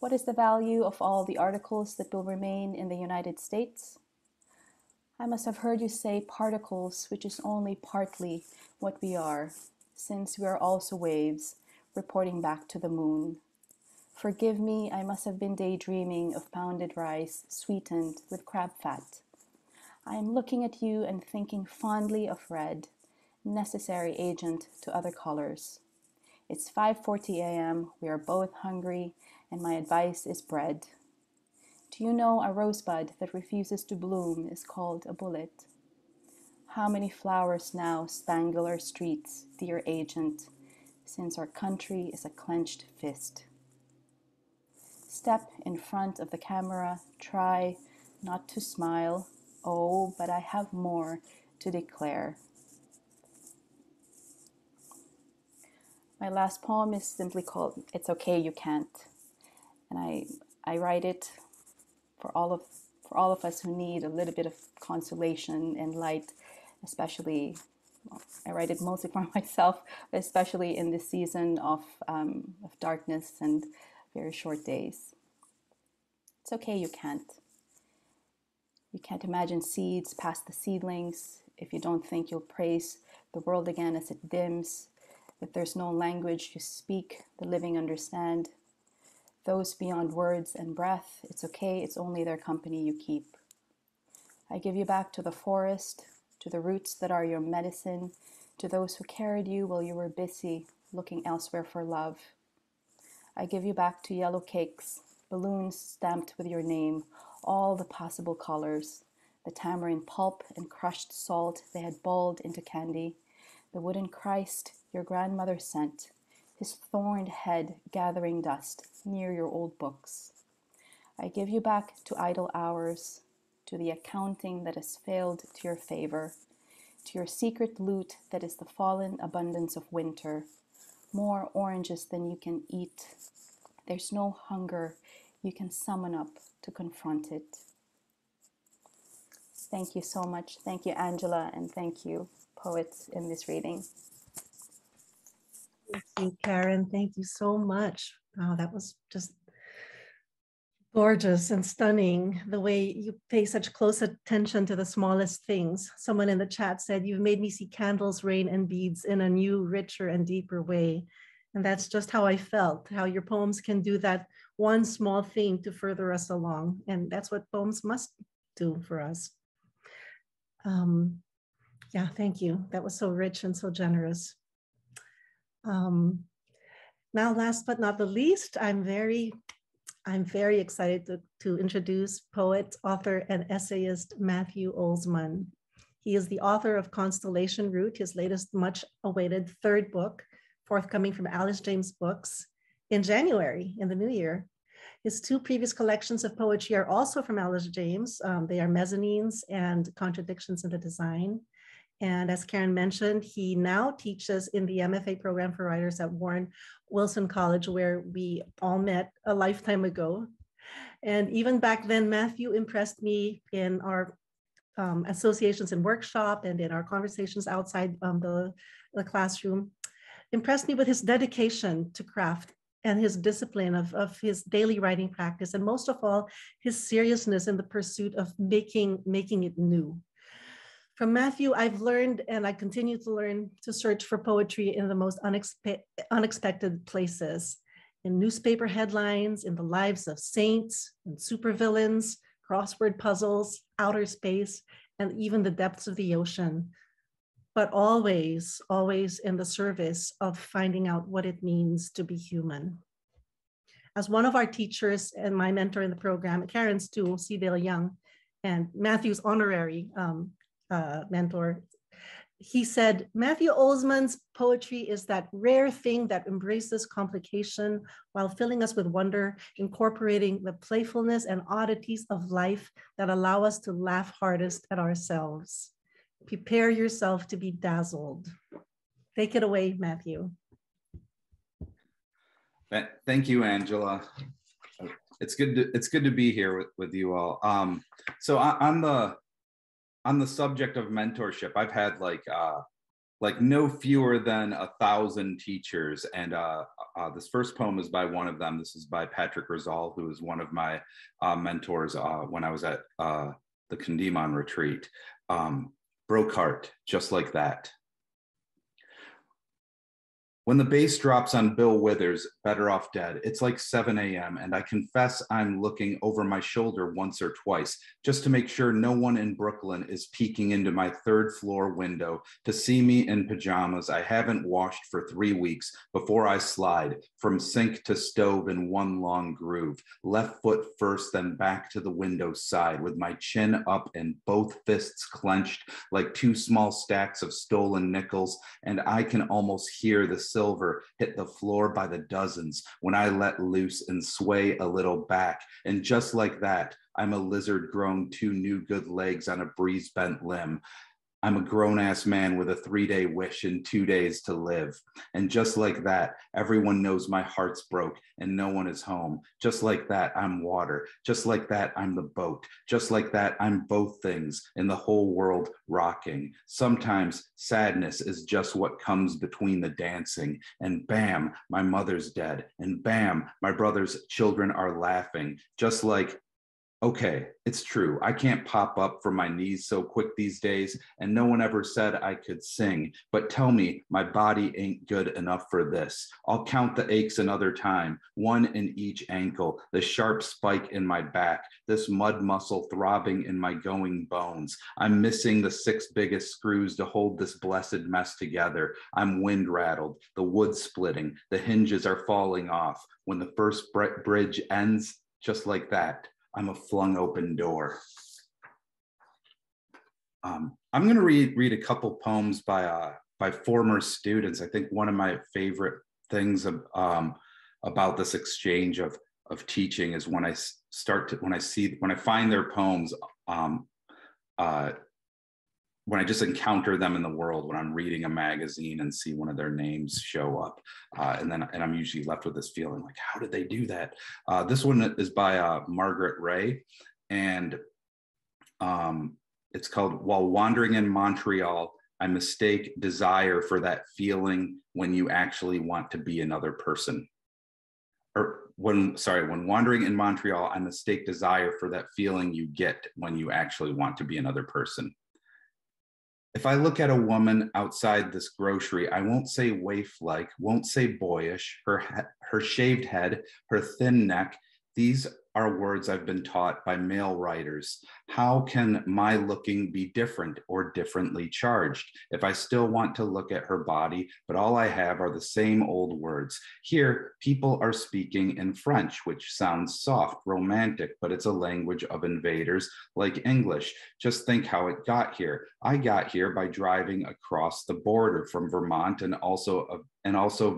What is the value of all the articles that will remain in the United States? I must have heard you say particles, which is only partly what we are, since we are also waves, reporting back to the moon. Forgive me, I must have been daydreaming of pounded rice sweetened with crab fat. I am looking at you and thinking fondly of red, necessary agent to other colors. It's 5:40 a.m., we are both hungry, and my advice is bread. Do you know a rosebud that refuses to bloom is called a bullet? How many flowers now spangle our streets, dear agent, since our country is a clenched fist? Step in front of the camera, try not to smile. Oh, but I have more to declare. My last poem is simply called It's Okay You Can't. And I write it for all of us who need a little bit of consolation and light, especially, well, I write it mostly for myself, especially in this season of darkness and very short days. It's okay you can't. You can't imagine seeds past the seedlings if you don't think you'll praise the world again as it dims, that there's no language you speak, the living understand. Those beyond words and breath, it's okay, it's only their company you keep. I give you back to the forest, to the roots that are your medicine, to those who carried you while you were busy looking elsewhere for love. I give you back to yellow cakes, balloons stamped with your name, all the possible colors, the tamarind pulp and crushed salt they had balled into candy, the wooden Christ your grandmother sent, his thorned head gathering dust near your old books. I give you back to idle hours, to the accounting that has failed to your favor, to your secret loot that is the fallen abundance of winter, more oranges than you can eat. There's no hunger you can summon up to confront it. Thank you so much. Thank you, Angela, and thank you, poets, in this reading. Thank you, Karen. Thank you so much. Wow, that was just gorgeous and stunning, the way you pay such close attention to the smallest things. Someone in the chat said, you've made me see candles, rain, and beads in a new, richer, and deeper way. And that's just how I felt, how your poems can do that one small thing to further us along. And that's what poems must do for us. Yeah, thank you. That was so rich and so generous. Now, last but not the least, I'm very excited to introduce poet, author, and essayist Matthew Olsman. He is the author of Constellation Route, his latest much-awaited third book, forthcoming from Alice James Books in January, in the new year. His two previous collections of poetry are also from Alice James. They are Mezzanines and Contradictions in the Design. And as Karen mentioned, he now teaches in the MFA program for writers at Warren Wilson College, where we all met a lifetime ago. And even back then, Matthew impressed me in our associations in workshop and in our conversations outside the classroom. Impressed me with his dedication to craft and his discipline of his daily writing practice, and most of all, his seriousness in the pursuit of making it new. From Matthew, I've learned, and I continue to learn, to search for poetry in the most unexpected places, in newspaper headlines, in the lives of saints and supervillains, crossword puzzles, outer space, and even the depths of the ocean. But always, always in the service of finding out what it means to be human. As one of our teachers and my mentor in the program, Karen's too, C. Dale Young, and Matthew's honorary mentor, he said, Matthew Olsman's poetry is that rare thing that embraces complication while filling us with wonder, incorporating the playfulness and oddities of life that allow us to laugh hardest at ourselves. Prepare yourself to be dazzled. Take it away, Matthew. Thank you, Angela. It's good to be here with you all. So on the subject of mentorship, I've had like no fewer than 1,000 teachers, and this first poem is by one of them. This is by Patrick Rizal, who is one of my mentors when I was at the Kindiman retreat. Broke heart, just like that. When the bass drops on Bill Withers, Better Off Dead, it's like 7 a.m. and I confess I'm looking over my shoulder once or twice just to make sure no one in Brooklyn is peeking into my third floor window to see me in pajamas I haven't washed for 3 weeks before I slide from sink to stove in one long groove, left foot first, then back to the window side with my chin up and both fists clenched like two small stacks of stolen nickels, and I can almost hear the silver hit the floor by the dozens when I let loose and sway a little back. And just like that, I'm a lizard grown two new good legs on a breeze bent limb. I'm a grown-ass man with a 3-day wish and 2 days to live. And just like that, everyone knows my heart's broke and no one is home. Just like that, I'm water. Just like that, I'm the boat. Just like that, I'm both things and the whole world rocking. Sometimes sadness is just what comes between the dancing. And bam, my mother's dead. And bam, my brother's children are laughing. Just like, okay, it's true. I can't pop up from my knees so quick these days, and no one ever said I could sing, but tell me my body ain't good enough for this. I'll count the aches another time, one in each ankle, the sharp spike in my back, this mud muscle throbbing in my going bones. I'm missing the 6 biggest screws to hold this blessed mess together. I'm wind rattled, the wood splitting, the hinges are falling off. When the first bridge ends, just like that, I'm a flung open door. I'm gonna read a couple poems by former students. I think one of my favorite things about this exchange of teaching is when I find their poems, when I just encounter them in the world, when I'm reading a magazine and see one of their names show up. And I'm usually left with this feeling like, how did they do that? This one is by Margaret Ray, and it's called While Wandering in Montreal, I Mistake Desire for That Feeling When You Actually Want to Be Another Person. When wandering in Montreal, I mistake desire for that feeling you get when you actually want to be another person. If I look at a woman outside this grocery, I won't say waif-like, won't say boyish, her shaved head, her thin neck, these are words I've been taught by male writers. How can my looking be different or differently charged if I still want to look at her body, but all I have are the same old words? Here, people are speaking in French, which sounds soft, romantic, but it's a language of invaders like English. Just think how it got here. I got here by driving across the border from Vermont and also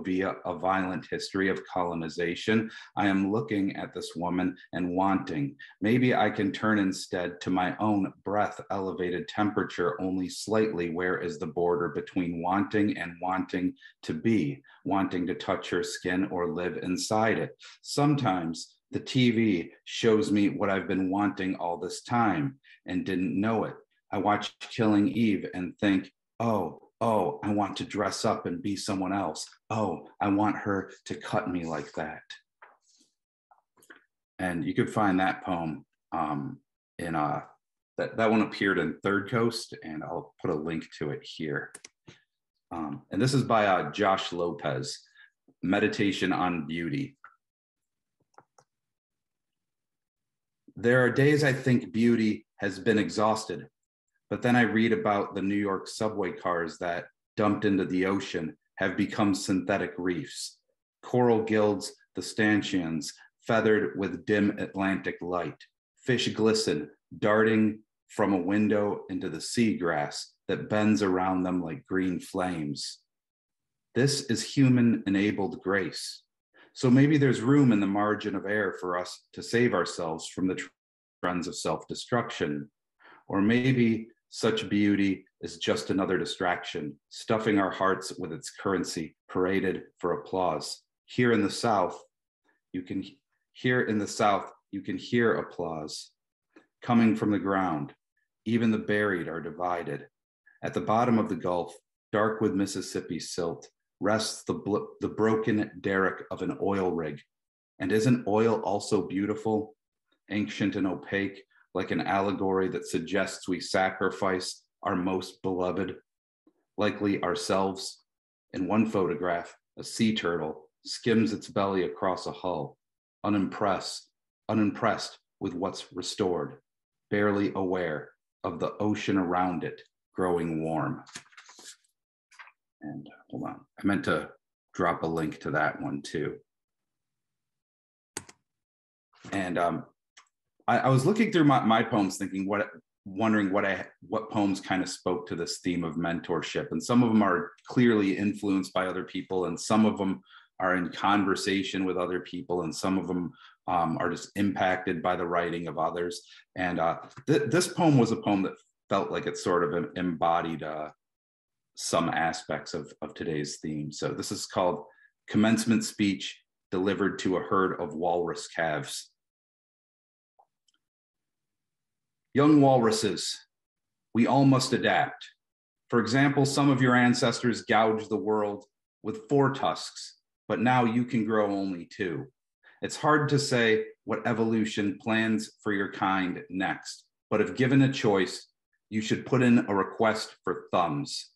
via a violent history of colonization. I am looking at this woman and wanting. Maybe I can turn instead to my own breath, elevated temperature only slightly. Where is the border between wanting and wanting to be, wanting to touch her skin or live inside it? Sometimes the TV shows me what I've been wanting all this time and didn't know it. I watch Killing Eve and think, oh, I want to dress up and be someone else. Oh, I want her to cut me like that. And you could find that poem that one appeared in Third Coast, and I'll put a link to it here. And this is by Josh Lopez, Meditation on Beauty. There are days I think beauty has been exhausted, but then I read about the New York subway cars that, dumped into the ocean, have become synthetic reefs, coral gills, the stanchions, feathered with dim Atlantic light. Fish glisten, darting from a window into the sea grass that bends around them like green flames. This is human-enabled grace. So maybe there's room in the margin of air for us to save ourselves from the trends of self-destruction. Or maybe such beauty is just another distraction, stuffing our hearts with its currency, paraded for applause. Here in the South, you can hear applause coming from the ground. Even the buried are divided. At the bottom of the Gulf, dark with Mississippi silt, rests the broken derrick of an oil rig. And isn't oil also beautiful, ancient and opaque, like an allegory that suggests we sacrifice our most beloved, likely ourselves? In one photograph, a sea turtle skims its belly across a hull, unimpressed with what's restored, barely aware of the ocean around it growing warm. And hold on, I meant to drop a link to that one too. And I was looking through my poems, wondering what poems kind of spoke to this theme of mentorship. And some of them are clearly influenced by other people, and some of them are in conversation with other people, and some of them are just impacted by the writing of others. And this poem was a poem that felt like it sort of embodied some aspects of today's theme. So this is called Commencement Speech Delivered to a Herd of Walrus Calves. Young walruses, we all must adapt. For example, some of your ancestors gouged the world with 4 tusks, but now you can grow only 2. It's hard to say what evolution plans for your kind next, but if given a choice, you should put in a request for thumbs.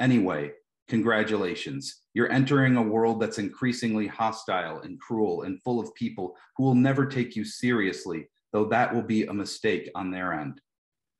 Anyway, congratulations. You're entering a world that's increasingly hostile and cruel and full of people who will never take you seriously, though that will be a mistake on their end.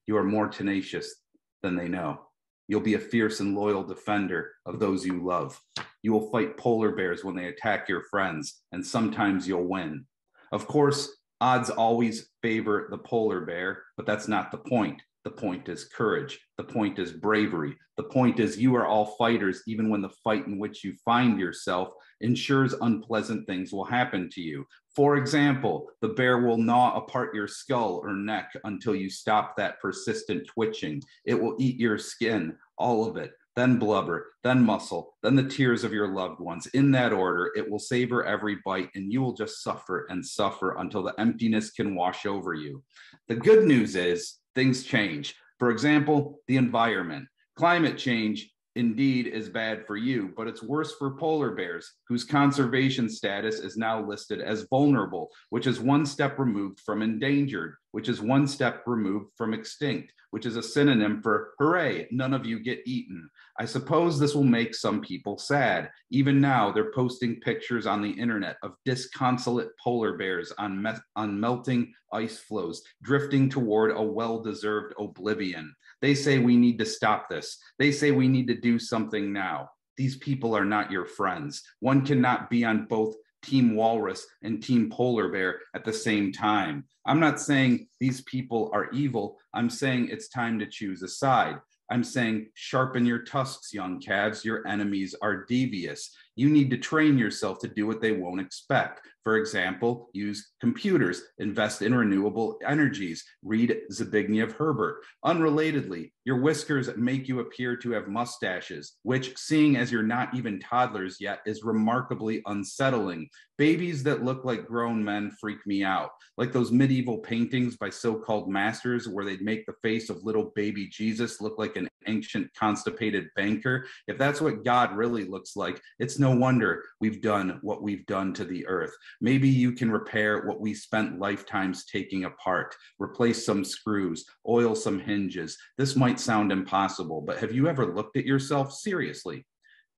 You are more tenacious than they know. You'll be a fierce and loyal defender of those you love. You will fight polar bears when they attack your friends, and sometimes you'll win. Of course, odds always favor the polar bear, but that's not the point. The point is courage. The point is bravery. The point is you are all fighters, even when the fight in which you find yourself ensures unpleasant things will happen to you. For example, the bear will gnaw apart your skull or neck until you stop that persistent twitching. It will eat your skin, all of it, then blubber, then muscle, then the tears of your loved ones. In that order, it will savor every bite, and you will just suffer and suffer until the emptiness can wash over you. The good news is, things change. For example, the environment. Climate change indeed is bad for you, but it's worse for polar bears. whose conservation status is now listed as vulnerable, which is one step removed from endangered, which is one step removed from extinct, which is a synonym for hooray, none of you get eaten. I suppose this will make some people sad. Even now, they're posting pictures on the internet of disconsolate polar bears on melting ice floes, drifting toward a well-deserved oblivion. They say we need to stop this. They say we need to do something now. These people are not your friends. One cannot be on both Team Walrus and Team Polar Bear at the same time. I'm not saying these people are evil. I'm saying it's time to choose a side. I'm saying sharpen your tusks, young calves. Your enemies are devious. You need to train yourself to do what they won't expect. For example, use computers, invest in renewable energies, read Zbigniew Herbert. Unrelatedly, your whiskers make you appear to have mustaches, which, seeing as you're not even toddlers yet, is remarkably unsettling. Babies that look like grown men freak me out, like those medieval paintings by so-called masters where they'd make the face of little baby Jesus look like an ancient constipated banker. If that's what God really looks like, it's no wonder we've done what we've done to the earth. Maybe you can repair what we spent lifetimes taking apart, replace some screws, oil some hinges. This might sound impossible, but have you ever looked at yourself seriously?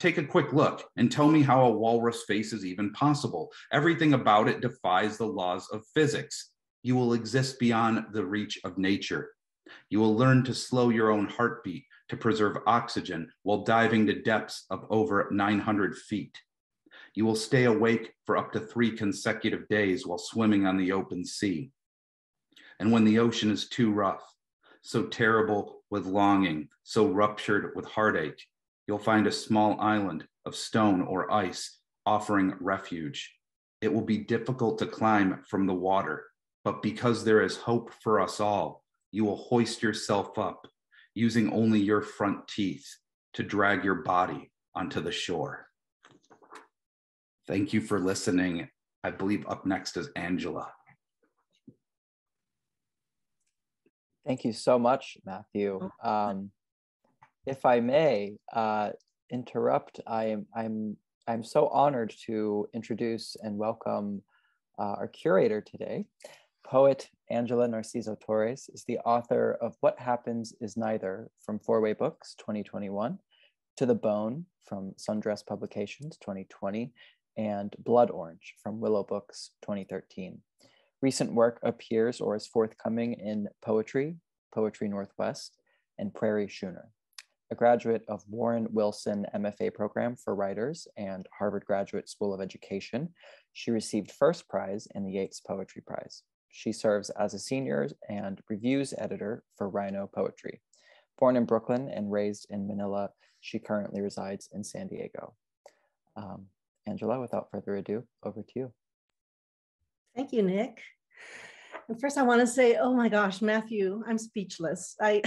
Take a quick look and tell me how a walrus face is even possible. Everything about it defies the laws of physics. You will exist beyond the reach of nature. You will learn to slow your own heartbeat to preserve oxygen while diving to depths of over 900 feet. You will stay awake for up to 3 consecutive days while swimming on the open sea. And when the ocean is too rough, so terrible with longing, so ruptured with heartache, you'll find a small island of stone or ice offering refuge. It will be difficult to climb from the water, but because there is hope for us all, you will hoist yourself up, using only your front teeth to drag your body onto the shore. Thank you for listening. I believe up next is Angela. Thank you so much, Matthew. If I may interrupt, I'm so honored to introduce and welcome our curator today. Poet Angela Narciso Torres is the author of What Happens Is Neither from Four Way Books, 2021, To the Bone from Sundress Publications, 2020, and Blood Orange from Willow Books, 2013. Recent work appears or is forthcoming in Poetry, Poetry Northwest, and Prairie Schooner. A graduate of Warren Wilson MFA Program for Writers and Harvard Graduate School of Education, she received first prize in the Yeats Poetry Prize. She serves as a senior and reviews editor for RHINO Poetry. Born in Brooklyn and raised in Manila, she currently resides in San Diego. Angela, without further ado, over to you. Thank you, Nick. And first I want to say, oh my gosh, Matthew, I'm speechless. I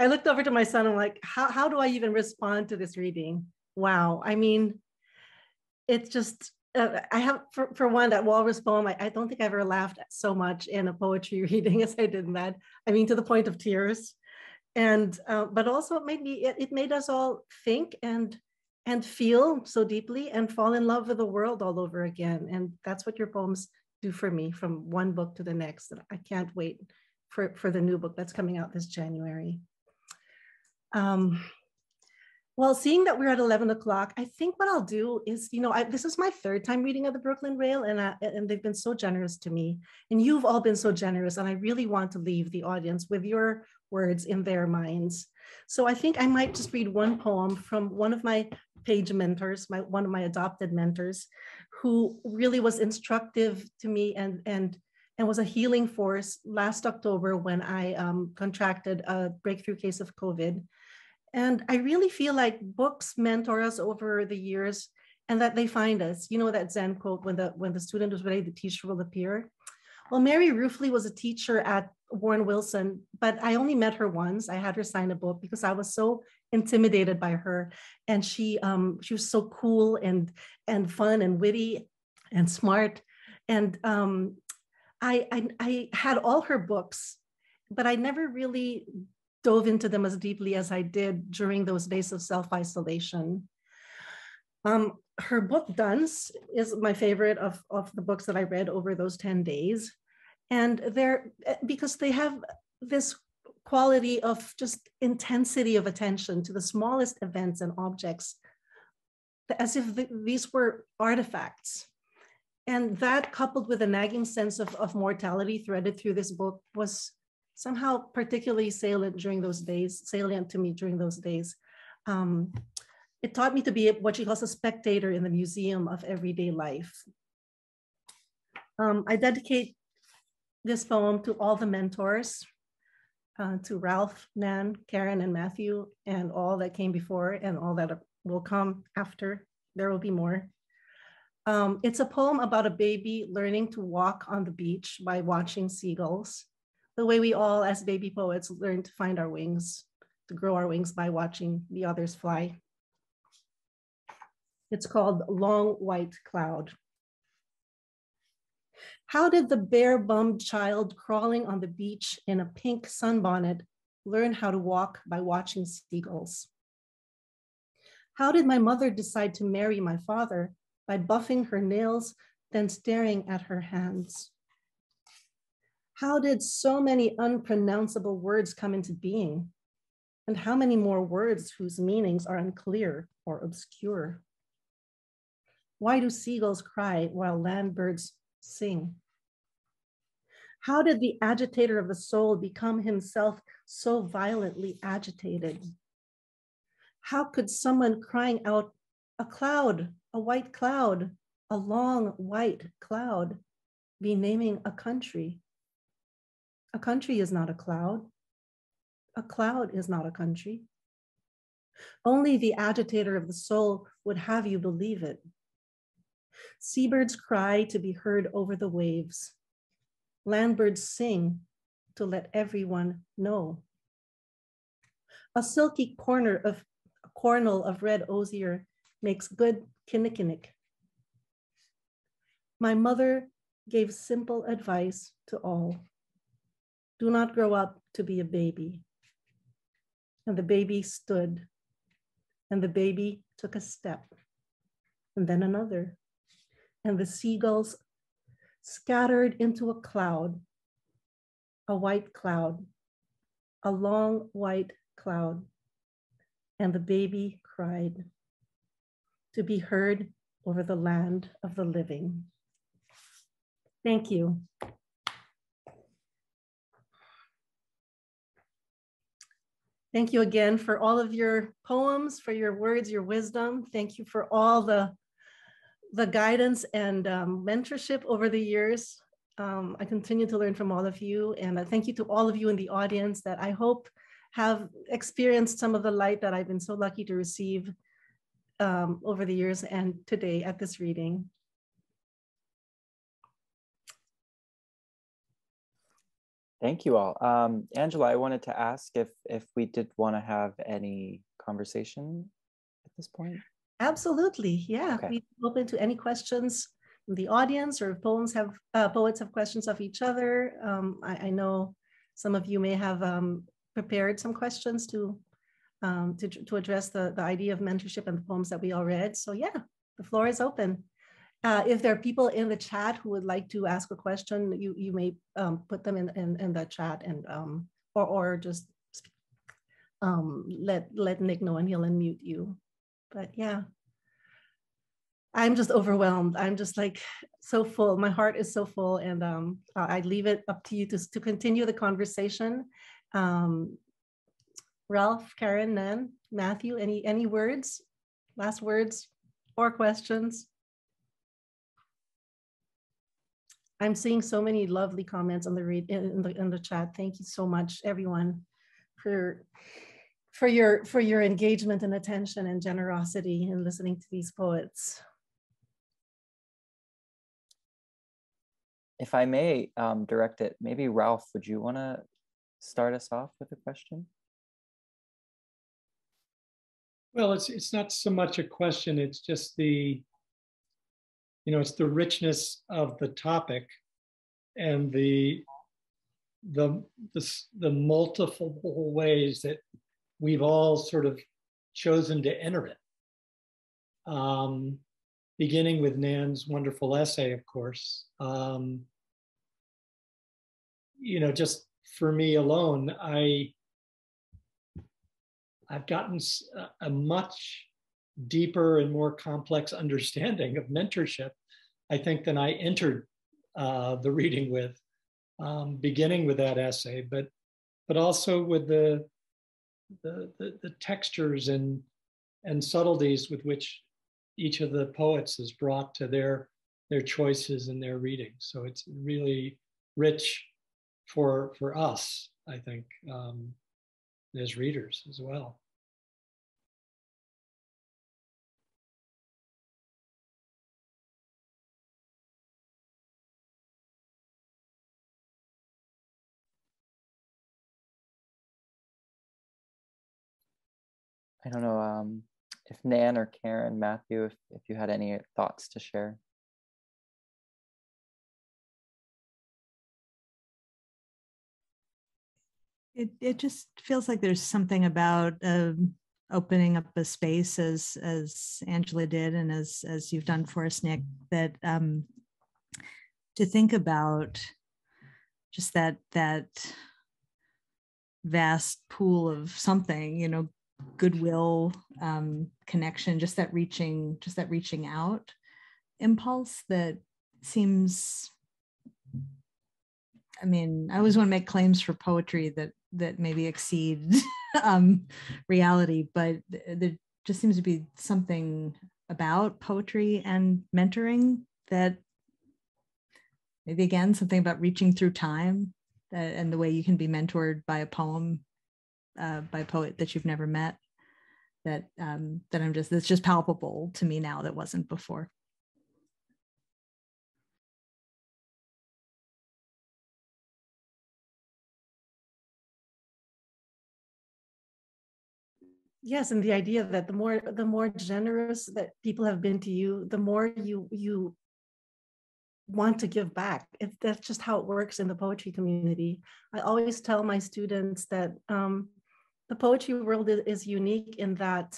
looked over to my son, I'm like, how do I even respond to this reading? Wow, I mean, it's just, I have, for one, that walrus poem, I don't think I ever laughed so much in a poetry reading as I did in that. I mean, to the point of tears. And, but also it made me, it made us all think and feel so deeply and fall in love with the world all over again. And that's what your poems do for me, from one book to the next. And I can't wait for the new book that's coming out this January. Well, seeing that we're at 11 o'clock, I think what I'll do is, you know, this is my 3rd time reading of the Brooklyn Rail, and they've been so generous to me, and you've all been so generous, and I really want to leave the audience with your words in their minds. So I think I might just read one poem from one of my page mentors, one of my adopted mentors, who really was instructive to me and was a healing force last October when I contracted a breakthrough case of COVID. And I really feel like books mentor us over the years and that they find us. You know that Zen quote, when the student is ready, the teacher will appear. Well, Mary Roofley was a teacher at Warren Wilson, but I only met her once. I had her sign a book because I was so intimidated by her. And she was so cool and fun and witty and smart. And I had all her books, but I never really dove into them as deeply as I did during those days of self-isolation. Her book, Dunce, is my favorite of the books that I read over those 10 days. And they're, because they have this quality of just intensity of attention to the smallest events and objects, as if these were artifacts. And that, coupled with a nagging sense of mortality threaded through this book, was somehow particularly salient during those days, salient to me during those days. It taught me to be what she calls a spectator in the museum of everyday life. I dedicate this poem to all the mentors, to Ralph, Nan, Karen, and Matthew, and all that came before and all that will come after. There will be more. It's a poem about a baby learning to walk on the beach by watching seagulls, the way we all as baby poets learn to find our wings, to grow our wings by watching the others fly. It's called Long White Cloud. How did the bare-bummed child crawling on the beach in a pink sunbonnet learn how to walk by watching seagulls? How did my mother decide to marry my father? By buffing her nails, then staring at her hands. How did so many unpronounceable words come into being? And how many more words whose meanings are unclear or obscure? Why do seagulls cry while land birds sing? How did the agitator of the soul become himself so violently agitated? How could someone crying out, "A cloud, a white cloud, a long white cloud," be naming a country? A country is not a cloud. A cloud is not a country. Only the agitator of the soul would have you believe it. Seabirds cry to be heard over the waves. Landbirds sing to let everyone know. A silky cornel of red osier makes good kinnikinnick. My mother gave simple advice to all. Do not grow up to be a baby. And the baby stood, and the baby took a step, and then another, and the seagulls scattered into a cloud, a white cloud, a long white cloud, and the baby cried, to be heard over the land of the living. Thank you. Thank you again for all of your poems, for your words, your wisdom. Thank you for all the guidance and mentorship over the years. I continue to learn from all of you, and thank you to all of you in the audience that I hope have experienced some of the light that I've been so lucky to receive over the years and today at this reading. Thank you all. Angela, I wanted to ask if we did want to have any conversation at this point? Absolutely, yeah. Okay. We're open to any questions from the audience, or if poets have questions of each other. I know some of you may have prepared some questions to address the idea of mentorship and the poems that we all read. So yeah, the floor is open. If there are people in the chat who would like to ask a question, you may put them in the chat, and or just let Nick know and he'll unmute you. But yeah, I'm just overwhelmed. I'm just like so full. My heart is so full, and I leave it up to you to continue the conversation. Ralph, Karen, Nan, Matthew, any words, last words or questions? I'm seeing so many lovely comments on the in the chat. Thank you so much, everyone, for your engagement and attention and generosity in listening to these poets. If I may direct it, maybe Ralph, would you want to start us off with a question? Well, it's not so much a question, it's just the, you know, it's the richness of the topic and the multiple ways that we've all sort of chosen to enter it. beginning with Nan's wonderful essay, of course. You know, just for me alone, I've gotten a much deeper and more complex understanding of mentorship, I think, than I entered the reading with, beginning with that essay, but also with the textures and subtleties with which each of the poets is brought to their choices and their reading. So it's really rich for us, I think, as readers as well. I don't know if Nan or Karen, Matthew, if you had any thoughts to share. It just feels like there's something about opening up a space, as Angela did, and as you've done for us, Nick, that to think about just that vast pool of something, you know, goodwill, connection, just that reaching out impulse that seems. I mean, I always want to make claims for poetry that maybe exceed reality, but there just seems to be something about poetry and mentoring that maybe, again, something about reaching through time, and the way you can be mentored by a poem, by a poet that you've never met, that that's just palpable to me now that wasn't before. Yes, and the idea that the more generous that people have been to you, the more you want to give back. If that's just how it works in the poetry community. I always tell my students that the poetry world is unique in that,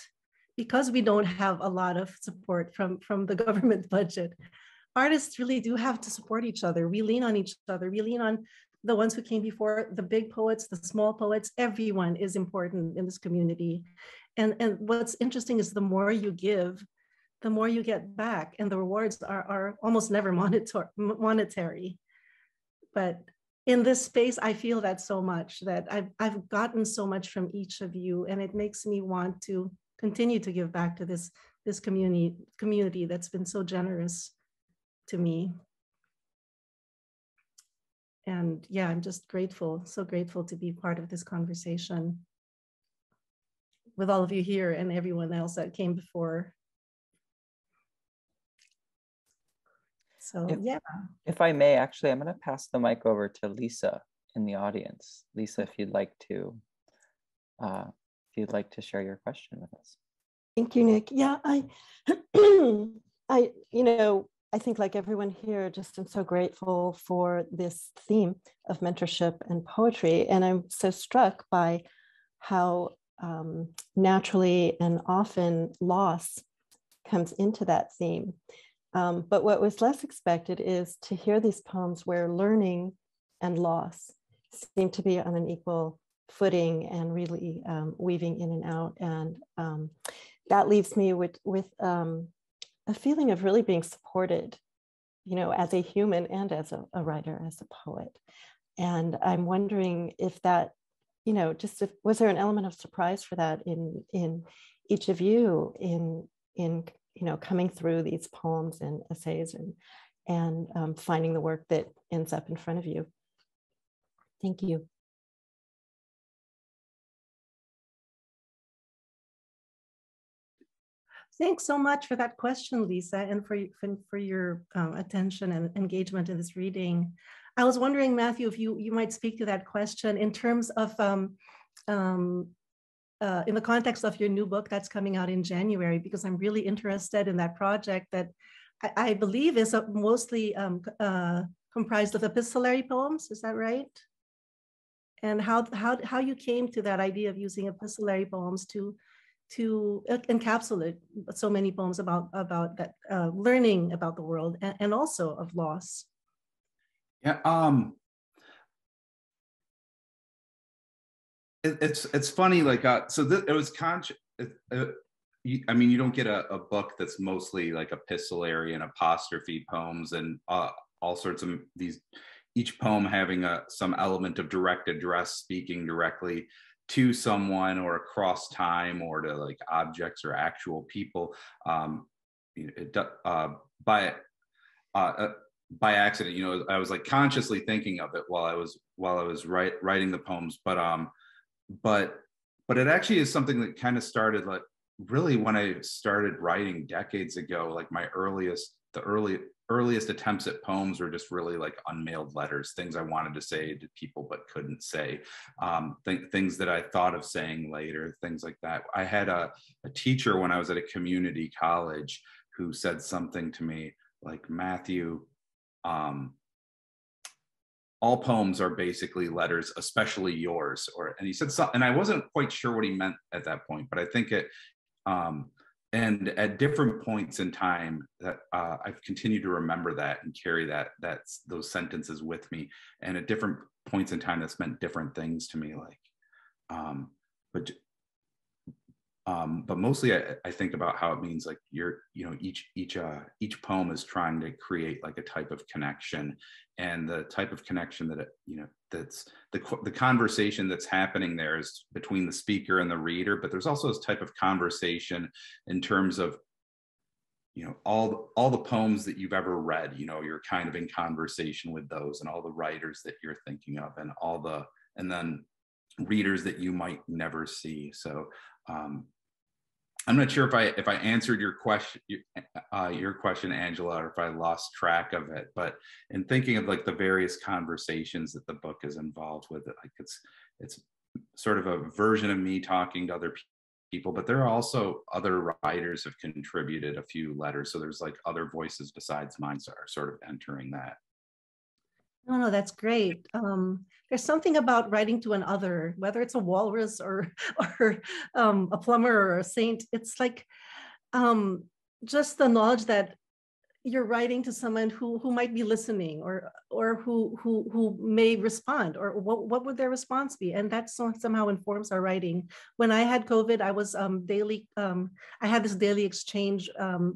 because we don't have a lot of support from the government budget, artists really do have to support each other. We lean on each other. We lean on the ones who came before, the big poets, the small poets. Everyone is important in this community. And what's interesting is the more you give, the more you get back. And the rewards are almost never monetary. But in this space, I feel that so much, that I've gotten so much from each of you. And it makes me want to continue to give back to this community that's been so generous to me. And yeah, I'm just grateful, so grateful to be part of this conversation with all of you here and everyone else that came before. So yeah. If I may, actually, I'm going to pass the mic over to Lisa in the audience. Lisa, if you'd like to share your question with us. Thank you, Nick. Yeah, I you know, I think, like everyone here, just am so grateful for this theme of mentorship and poetry. And I'm so struck by how naturally and often loss comes into that theme. But what was less expected is to hear these poems where learning and loss seem to be on an equal footing and really weaving in and out. And that leaves me with a feeling of really being supported, you know, as a human and as a writer, as a poet. And I'm wondering if that, you know, was there an element of surprise for that in each of you in you know, coming through these poems and essays and finding the work that ends up in front of you? Thank you. Thanks so much for that question, Lisa, and for your attention and engagement in this reading. I was wondering, Matthew, if you might speak to that question in terms of, in the context of your new book that's coming out in January, because I'm really interested in that project that I believe is mostly comprised of epistolary poems. Is that right? And how you came to that idea of using epistolary poems to to encapsulate so many poems about that learning about the world and also of loss. Yeah, it's funny. Like so, it was conscious. I mean, you don't get a book that's mostly like epistolary and apostrophe poems and all sorts of these. Each poem having some element of direct address, speaking directly to someone or across time or to like objects or actual people. By accident, you know, I was like consciously thinking of it while I was writing the poems, but it actually is something that kind of started like really when I started writing decades ago. Like my earliest attempts at poems were just really like unmailed letters, things I wanted to say to people but couldn't say, things that I thought of saying later, things like that. I had a teacher when I was at a community college who said something to me like, Matthew, all poems are basically letters, especially yours. And he said something, and I wasn't quite sure what he meant at that point, but I think it, and at different points in time, that I've continued to remember that and carry those sentences with me. And at different points in time, that's meant different things to me. Like, but mostly, I think about how it means like each poem is trying to create like a type of connection, and the type of connection that that's the conversation that's happening there is between the speaker and the reader, but there's also this type of conversation in terms of all the poems that you've ever read. You're kind of in conversation with those and all the writers that you're thinking of and then readers that you might never see. So I'm not sure if I answered your question, Angela, or if I lost track of it, but in thinking of like the various conversations that the book is involved with, like it's sort of a version of me talking to other people, but there are also other writers have contributed a few letters. So there's like other voices besides mine that are sort of entering that. No, that's great. There's something about writing to an other, whether it's a walrus or a plumber or a saint. It's like just the knowledge that you're writing to someone who might be listening or who may respond, or what would their response be? And that somehow informs our writing. When I had COVID, I was I had this daily exchange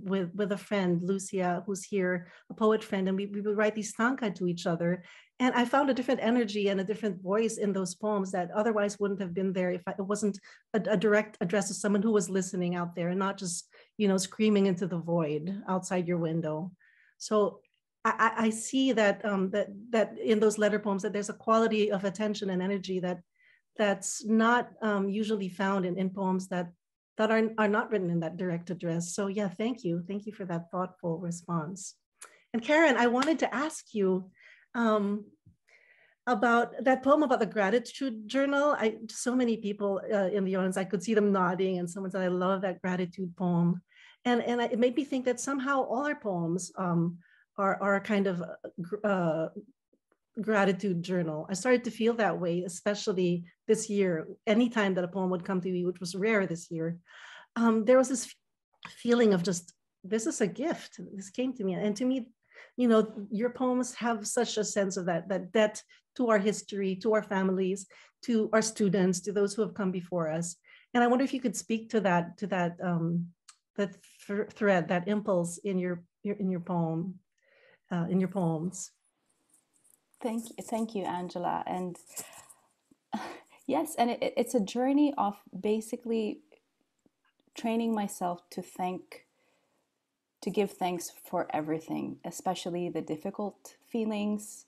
with a friend, Lucia, who's here, a poet friend, and we would write these tanka to each other. And I found a different energy and a different voice in those poems that otherwise wouldn't have been there if it wasn't a direct address to someone who was listening out there and not just, screaming into the void outside your window. So I see that that in those letter poems that there's a quality of attention and energy that's not usually found in poems that are not written in that direct address. So yeah, thank you for that thoughtful response. And Karen, I wanted to ask you about that poem about the gratitude journal. So many people in the audience, I could see them nodding, and someone said, I love that gratitude poem. And it made me think that somehow all our poems are a kind of gratitude journal. I started to feel that way, especially this year, anytime that a poem would come to me, which was rare this year. There was this feeling of just, this is a gift. This came to me. And to me, your poems have such a sense of that debt to our history, to our families, to our students, to those who have come before us. And I wonder if you could speak to that thread, that impulse in your poem, in your poems. Thank you, Angela. And yes, and it's a journey of basically training myself to give thanks for everything, especially the difficult feelings.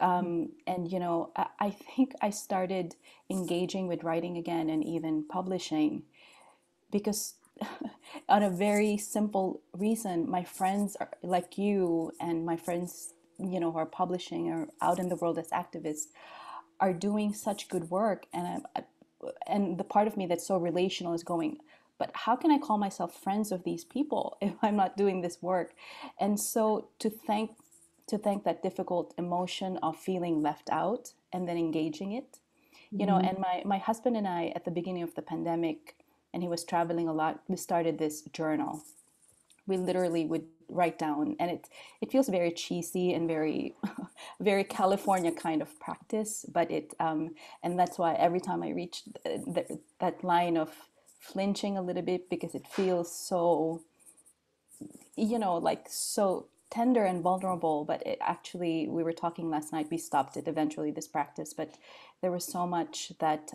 And I think I started engaging with writing again and even publishing because on a very simple reason, my friends are like you and my friends, who are publishing or out in the world as activists are doing such good work. And and the part of me that's so relational is going, but how can I call myself friends of these people if I'm not doing this work? And so to thank that difficult emotion of feeling left out and then engaging it, and my husband and I, at the beginning of the pandemic, and he was traveling a lot, we started this journal. We literally would write down, and it feels very cheesy and very, very California kind of practice, but and that's why every time I reach that line of flinching a little bit, because it feels so, like so tender and vulnerable, but it actually, we were talking last night, we stopped it eventually, this practice, but there was so much that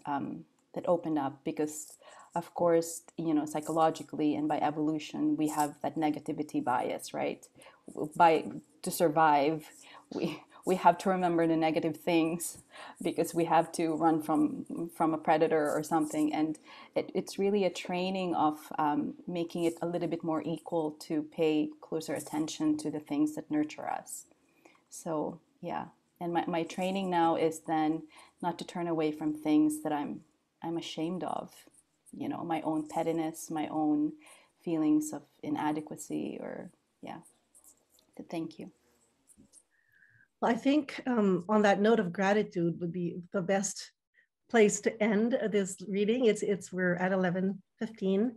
that opened up, because of course, psychologically and by evolution, we have that negativity bias, right? To survive, we have to remember the negative things because we have to run from a predator or something. And it's really a training of making it a little bit more equal to pay closer attention to the things that nurture us. So, yeah. And my training now is then not to turn away from things that I'm ashamed of. My own pettiness, my own feelings of inadequacy, or, yeah. So thank you. Well, I think on that note of gratitude would be the best place to end this reading. We're at 11:15,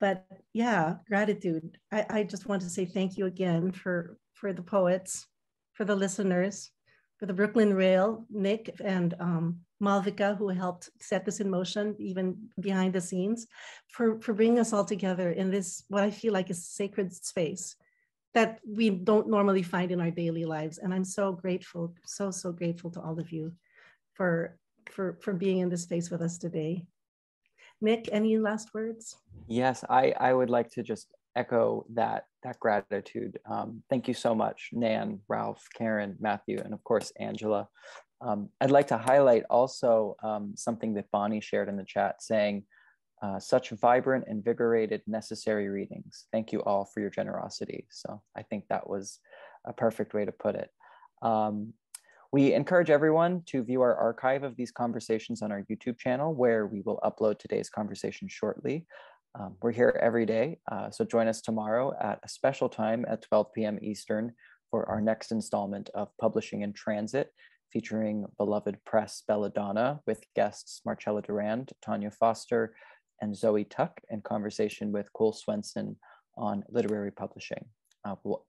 but yeah, gratitude. I just want to say thank you again for the poets, for the listeners, for the Brooklyn Rail, Nick and Malvika, who helped set this in motion, even behind the scenes, for bringing us all together in this, what I feel like is sacred space that we don't normally find in our daily lives. And I'm so grateful, so, so grateful to all of you for being in this space with us today. Nick, any last words? Yes, I would like to just echo that gratitude. Thank you so much, Nan, Ralph, Karen, Matthew, and of course, Angela. I'd like to highlight also something that Bonnie shared in the chat saying, such vibrant, invigorated, necessary readings. Thank you all for your generosity. So I think that was a perfect way to put it. We encourage everyone to view our archive of these conversations on our YouTube channel, where we will upload today's conversation shortly. We're here every day, so join us tomorrow at a special time at 12 p.m. Eastern for our next installment of Publishing in Transit, featuring Beloved Press Belladonna with guests Marcella Durand, Tanya Foster, and Zoe Tuck in conversation with Cole Swenson on literary publishing.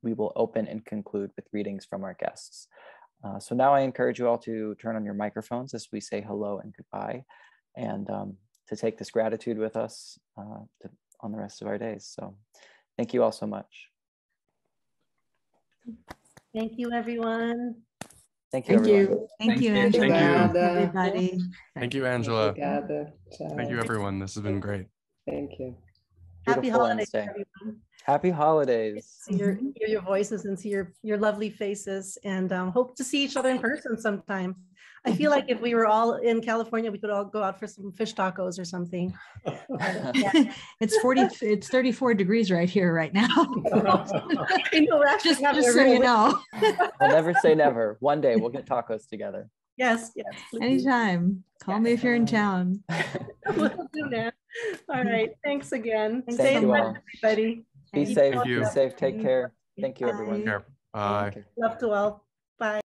We will open and conclude with readings from our guests. So now I encourage you all to turn on your microphones as we say hello and goodbye, and to take this gratitude with us on the rest of our days. So thank you all so much. Thank you, everyone. Thank you, everyone. Thank you, Angela. Everybody. Thank you, Angela. Thank you, everyone. This has been great. Thank you. Happy holidays, everyone. Happy holidays. Hear your voices and see your lovely faces, and hope to see each other in person sometime. I feel like if we were all in California, we could all go out for some fish tacos or something. Yeah. It's 34 degrees right here right now. Just so you know. I'll never say never. One day we'll get tacos together. Yes, yes. Please. Anytime. Call me if you're in town. We'll do that. All right. Thanks again. Thank you all. Everybody. Be safe. Take care. Thank you, everyone. Bye. Love to all.